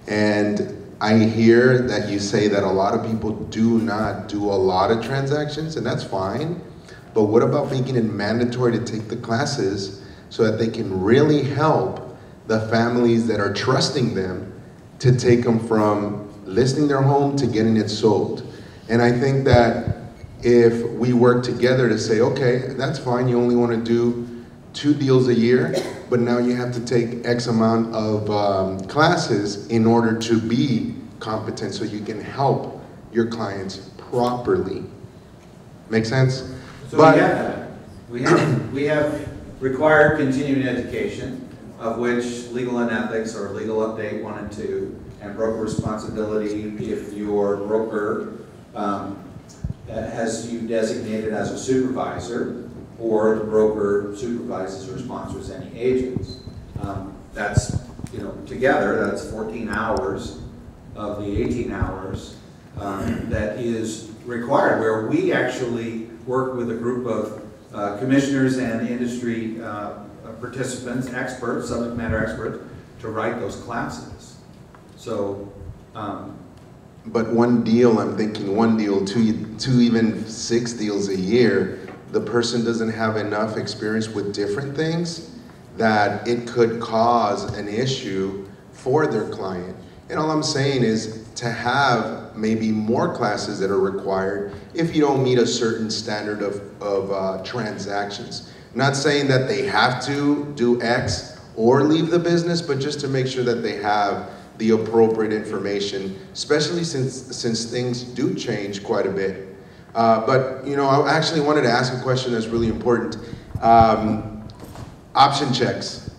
and I hear that you say that a lot of people do not do a lot of transactions, and that's fine, but what about making it mandatory to take the classes so that they can really help the families that are trusting them to take them from listing their home to getting it sold? And I think that if we work together to say, okay, that's fine, you only want to do two deals a year, but now you have to take X amount of um, classes in order to be competent so you can help your clients properly. Make sense? So but, we have that. We have, we have required continuing education, of which legal and ethics or legal update one and two, and broker responsibility if your broker um, has you designated as a supervisor, or the broker supervises or sponsors any agents. Um, that's, you know, together, that's fourteen hours of the eighteen hours um, that is required, where we actually work with a group of uh, commissioners and industry uh, participants, experts, subject matter experts, to write those classes. So, um, but one deal, I'm thinking one deal, two, two even six deals a year, the person doesn't have enough experience with different things that it could cause an issue for their client. And all I'm saying is to have maybe more classes that are required if you don't meet a certain standard of, of uh, transactions. I'm not saying that they have to do X or leave the business, but just to make sure that they have the appropriate information, especially since, since things do change quite a bit. Uh, but, you know, I actually wanted to ask a question that's really important. Um, option checks.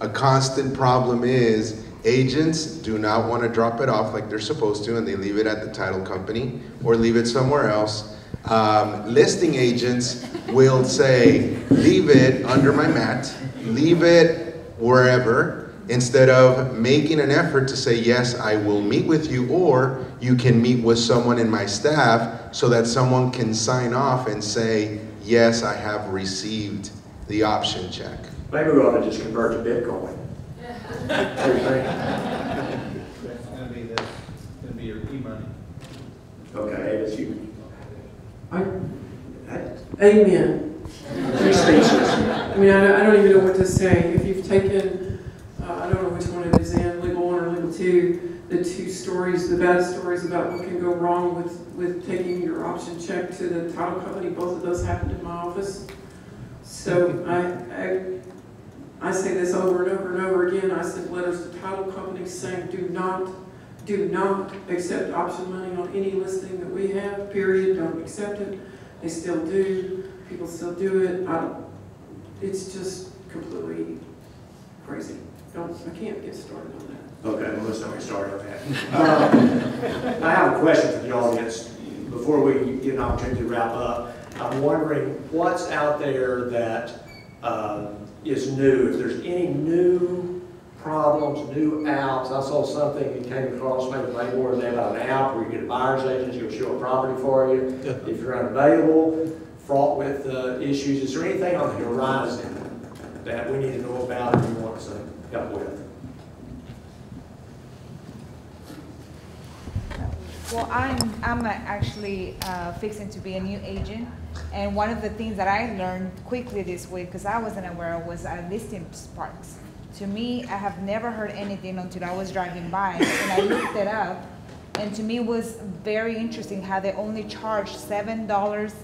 A constant problem is agents do not want to drop it off like they're supposed to, and they leave it at the title company or leave it somewhere else. Um, listing agents will say, leave it under my mat, leave it wherever, instead of making an effort to say, yes, I will meet with you, or you can meet with someone in my staff, so that someone can sign off and say, yes, I have received the option check. Maybe we ought to just convert to Bitcoin. That's going to be the, gonna be your e-money. Okay, Avis, you. I, I, amen. I'm speechless. I mean, I don't, I don't even know what to say. If you've taken, uh, I don't know which one it is in, legal one or legal two, the two stories, the bad stories about what can go wrong with, with taking your option check to the title company. Both of those happened in my office. So I, I, I say this over and over and over again. I sent letters to title companies saying, do not, do not accept option money on any listing that we have, period. Don't accept it. They still do. People still do it. I, it's just completely crazy. Don't, I can't get started on that. Okay, well, let's not get started on that. Um, I have a question for the audience before we get an opportunity to wrap up. I'm wondering what's out there that um, is new. If there's any new problems, new apps. I saw something that came across maybe later more than about an app where you get a buyer's agent, he'll show a property for you if you're unavailable, fraught with uh, issues. Is there anything on the horizon that we need to know about and you want us to help with? Well, I'm, I'm actually uh, fixing to be a new agent, and one of the things that I learned quickly this week, because I wasn't aware of, was uh, Listing Sparks. To me, I have never heard anything until I was driving by, and I looked it up, and to me it was very interesting how they only charge seven dollars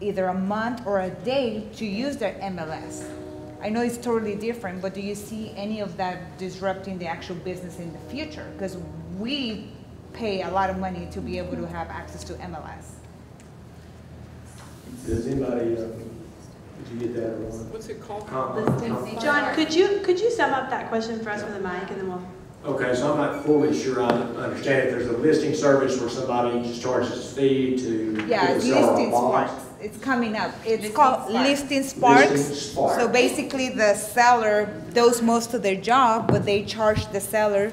either a month or a day to use their M L S. I know it's totally different, but do you see any of that disrupting the actual business in the future? Because we pay a lot of money to be able to have access to M L S. Does anybody, uh, did you get that wrong? What's it called? Com John, could you could you sum up that question for us with a mic, and then we'll. Okay, so I'm not fully sure I understand. If there's a listing service where somebody just charges a fee to. Yeah, Listing Sparks. It's coming up. It's listing called spark. Listing Sparks. Listing Spark. So basically, the seller does most of their job, but they charge the seller.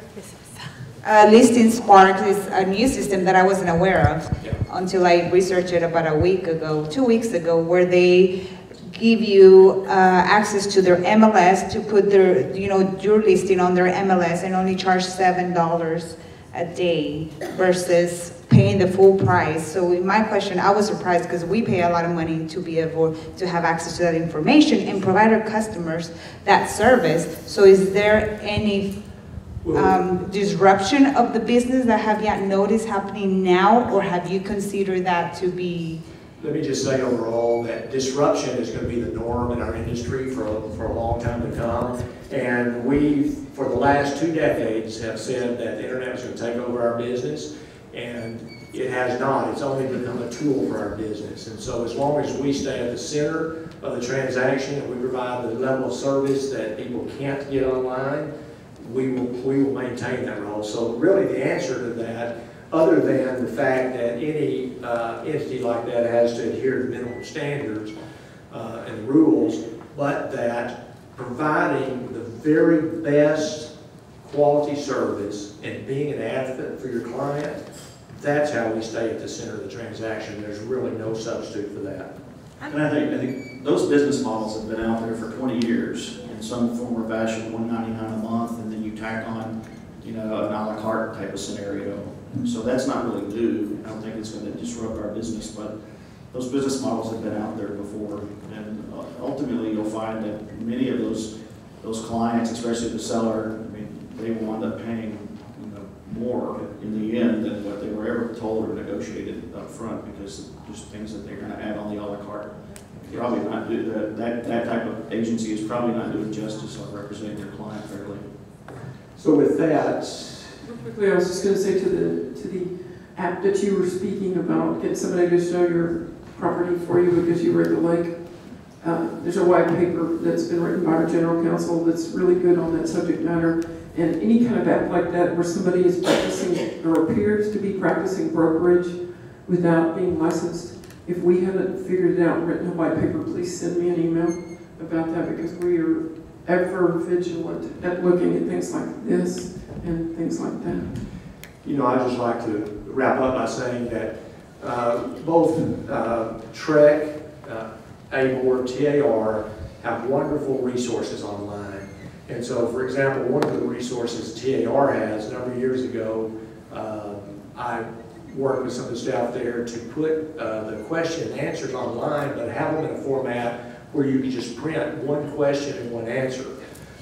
Uh, Listing Sparks is a new system that I wasn't aware of yeah. until I researched it about a week ago, two weeks ago, where they give you uh, access to their M L S to put their, you know, your listing on their M L S, and only charge seven dollars a day versus paying the full price. So in my question, I was surprised because we pay a lot of money to be able to have access to that information and provide our customers that service. So is there any Um, disruption of the business that have yet noticed happening now, or have you considered that to be let me just say overall that disruption is going to be the norm in our industry for a, for a long time to come. And we, for the last two decades, have said that the internet was going to take over our business, and it has not. It's only become a tool for our business. And so as long as we stay at the center of the transaction and we provide the level of service that people can't get online, we will, we will maintain that role. So really the answer to that, other than the fact that any uh, entity like that has to adhere to minimum standards uh, and rules, but that providing the very best quality service and being an advocate for your client, that's how we stay at the center of the transaction. There's really no substitute for that. And I think, I think those business models have been out there for twenty years in some form or fashion, one ninety-nine a month, and then you tack on, you know, an a la carte type of scenario. So that's not really new. I don't think it's going to disrupt our business, but those business models have been out there before. And ultimately, you'll find that many of those those clients, especially the seller, I mean, they will end up paying, you know, more in the end than what they were ever told or negotiated up front, because just things that they're going to add on the a la carte. Probably not do that. That that type of agency is probably not doing justice on representing their client fairly. So with that. Quickly, I was just going to say to the to the app that you were speaking about, get somebody to show your property for you because you were at the lake. Uh, there's a white paper that's been written by our general counsel that's really good on that subject matter. And any kind of app like that where somebody is practicing or appears to be practicing brokerage without being licensed, if we haven't figured it out and written a white paper, please send me an email about that, because we are ever vigilant at looking at things like this and things like that. You know, I just like to wrap up by saying that uh, both uh, T R E C, uh, A B O R, T A R have wonderful resources online. And so, for example, one of the resources T A R has, a number of years ago, um, I worked with some of the staff there to put uh, the question and answers online, but have them in a format where you can just print one question and one answer,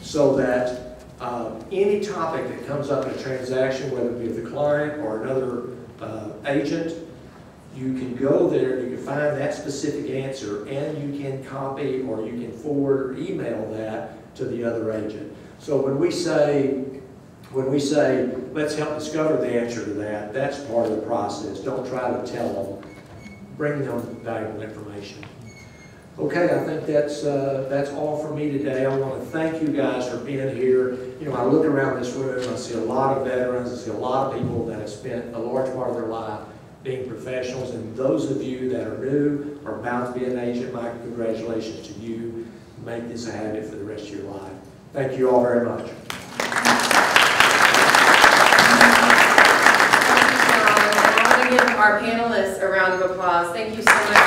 so that Um, any topic that comes up in a transaction, whether it be with the client or another uh, agent, you can go there, you can find that specific answer, and you can copy or you can forward or email that to the other agent. So when we say, when we say, let's help discover the answer to that, that's part of the process. Don't try to tell them. Bring them valuable information. Okay, I think that's uh, that's all for me today. I want to thank you guys for being here. You know, I look around this room, I see a lot of veterans, I see a lot of people that have spent a large part of their life being professionals, and those of you that are new or about to be an agent, my congratulations to you. Make this a habit for the rest of your life. Thank you all very much. I want to give our panelists a round of applause. Thank you so much.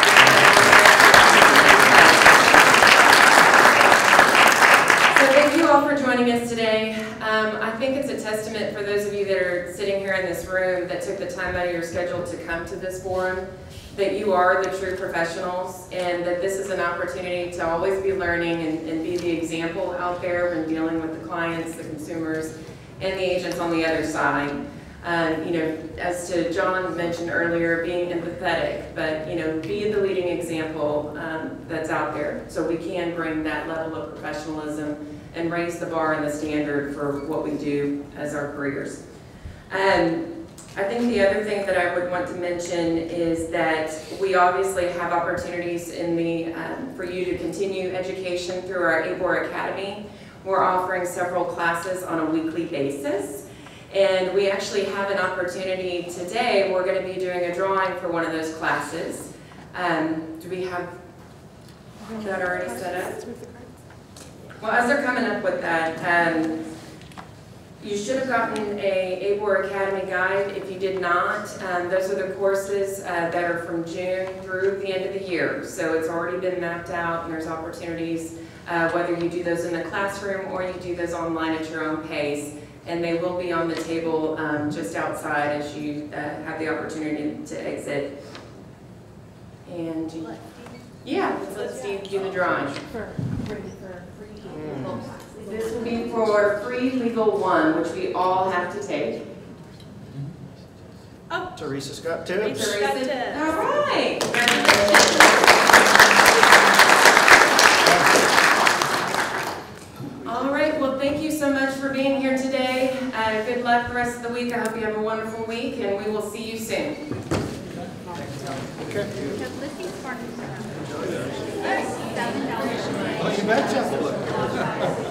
Thank you all for joining us today. Um, I think it's a testament for those of you that are sitting here in this room that took the time out of your schedule to come to this forum, that you are the true professionals, and that this is an opportunity to always be learning and, and be the example out there when dealing with the clients, the consumers, and the agents on the other side. Um, you know, as to John mentioned earlier, being empathetic, but you know, be the leading example um, that's out there, so we can bring that level of professionalism and raise the bar and the standard for what we do as our careers. Um, I think the other thing that I would want to mention is that we obviously have opportunities in the um, for you to continue education through our A B O R Academy. We're offering several classes on a weekly basis, and we actually have an opportunity today. We're going to be doing a drawing for one of those classes. Um, do we have that already set up? Well, as they're coming up with that, um, you should have gotten a A B O R Academy guide. If you did not, um, those are the courses uh, that are from June through the end of the year. So it's already been mapped out, and there's opportunities, uh, whether you do those in the classroom or you do those online at your own pace. And they will be on the table um, just outside as you uh, have the opportunity to exit. And you, yeah, so let's do, do the drawing. This will be for free legal one, which we all have to take. Oh. Teresa Scott Tibbs. Teresa Scott Tibbs. All right. Congratulations. All right. Well, thank you so much for being here today. Uh, good luck the rest of the week. I hope you have a wonderful week, and we will see you soon. Okay. Listing Sparks. Oh, you betcha.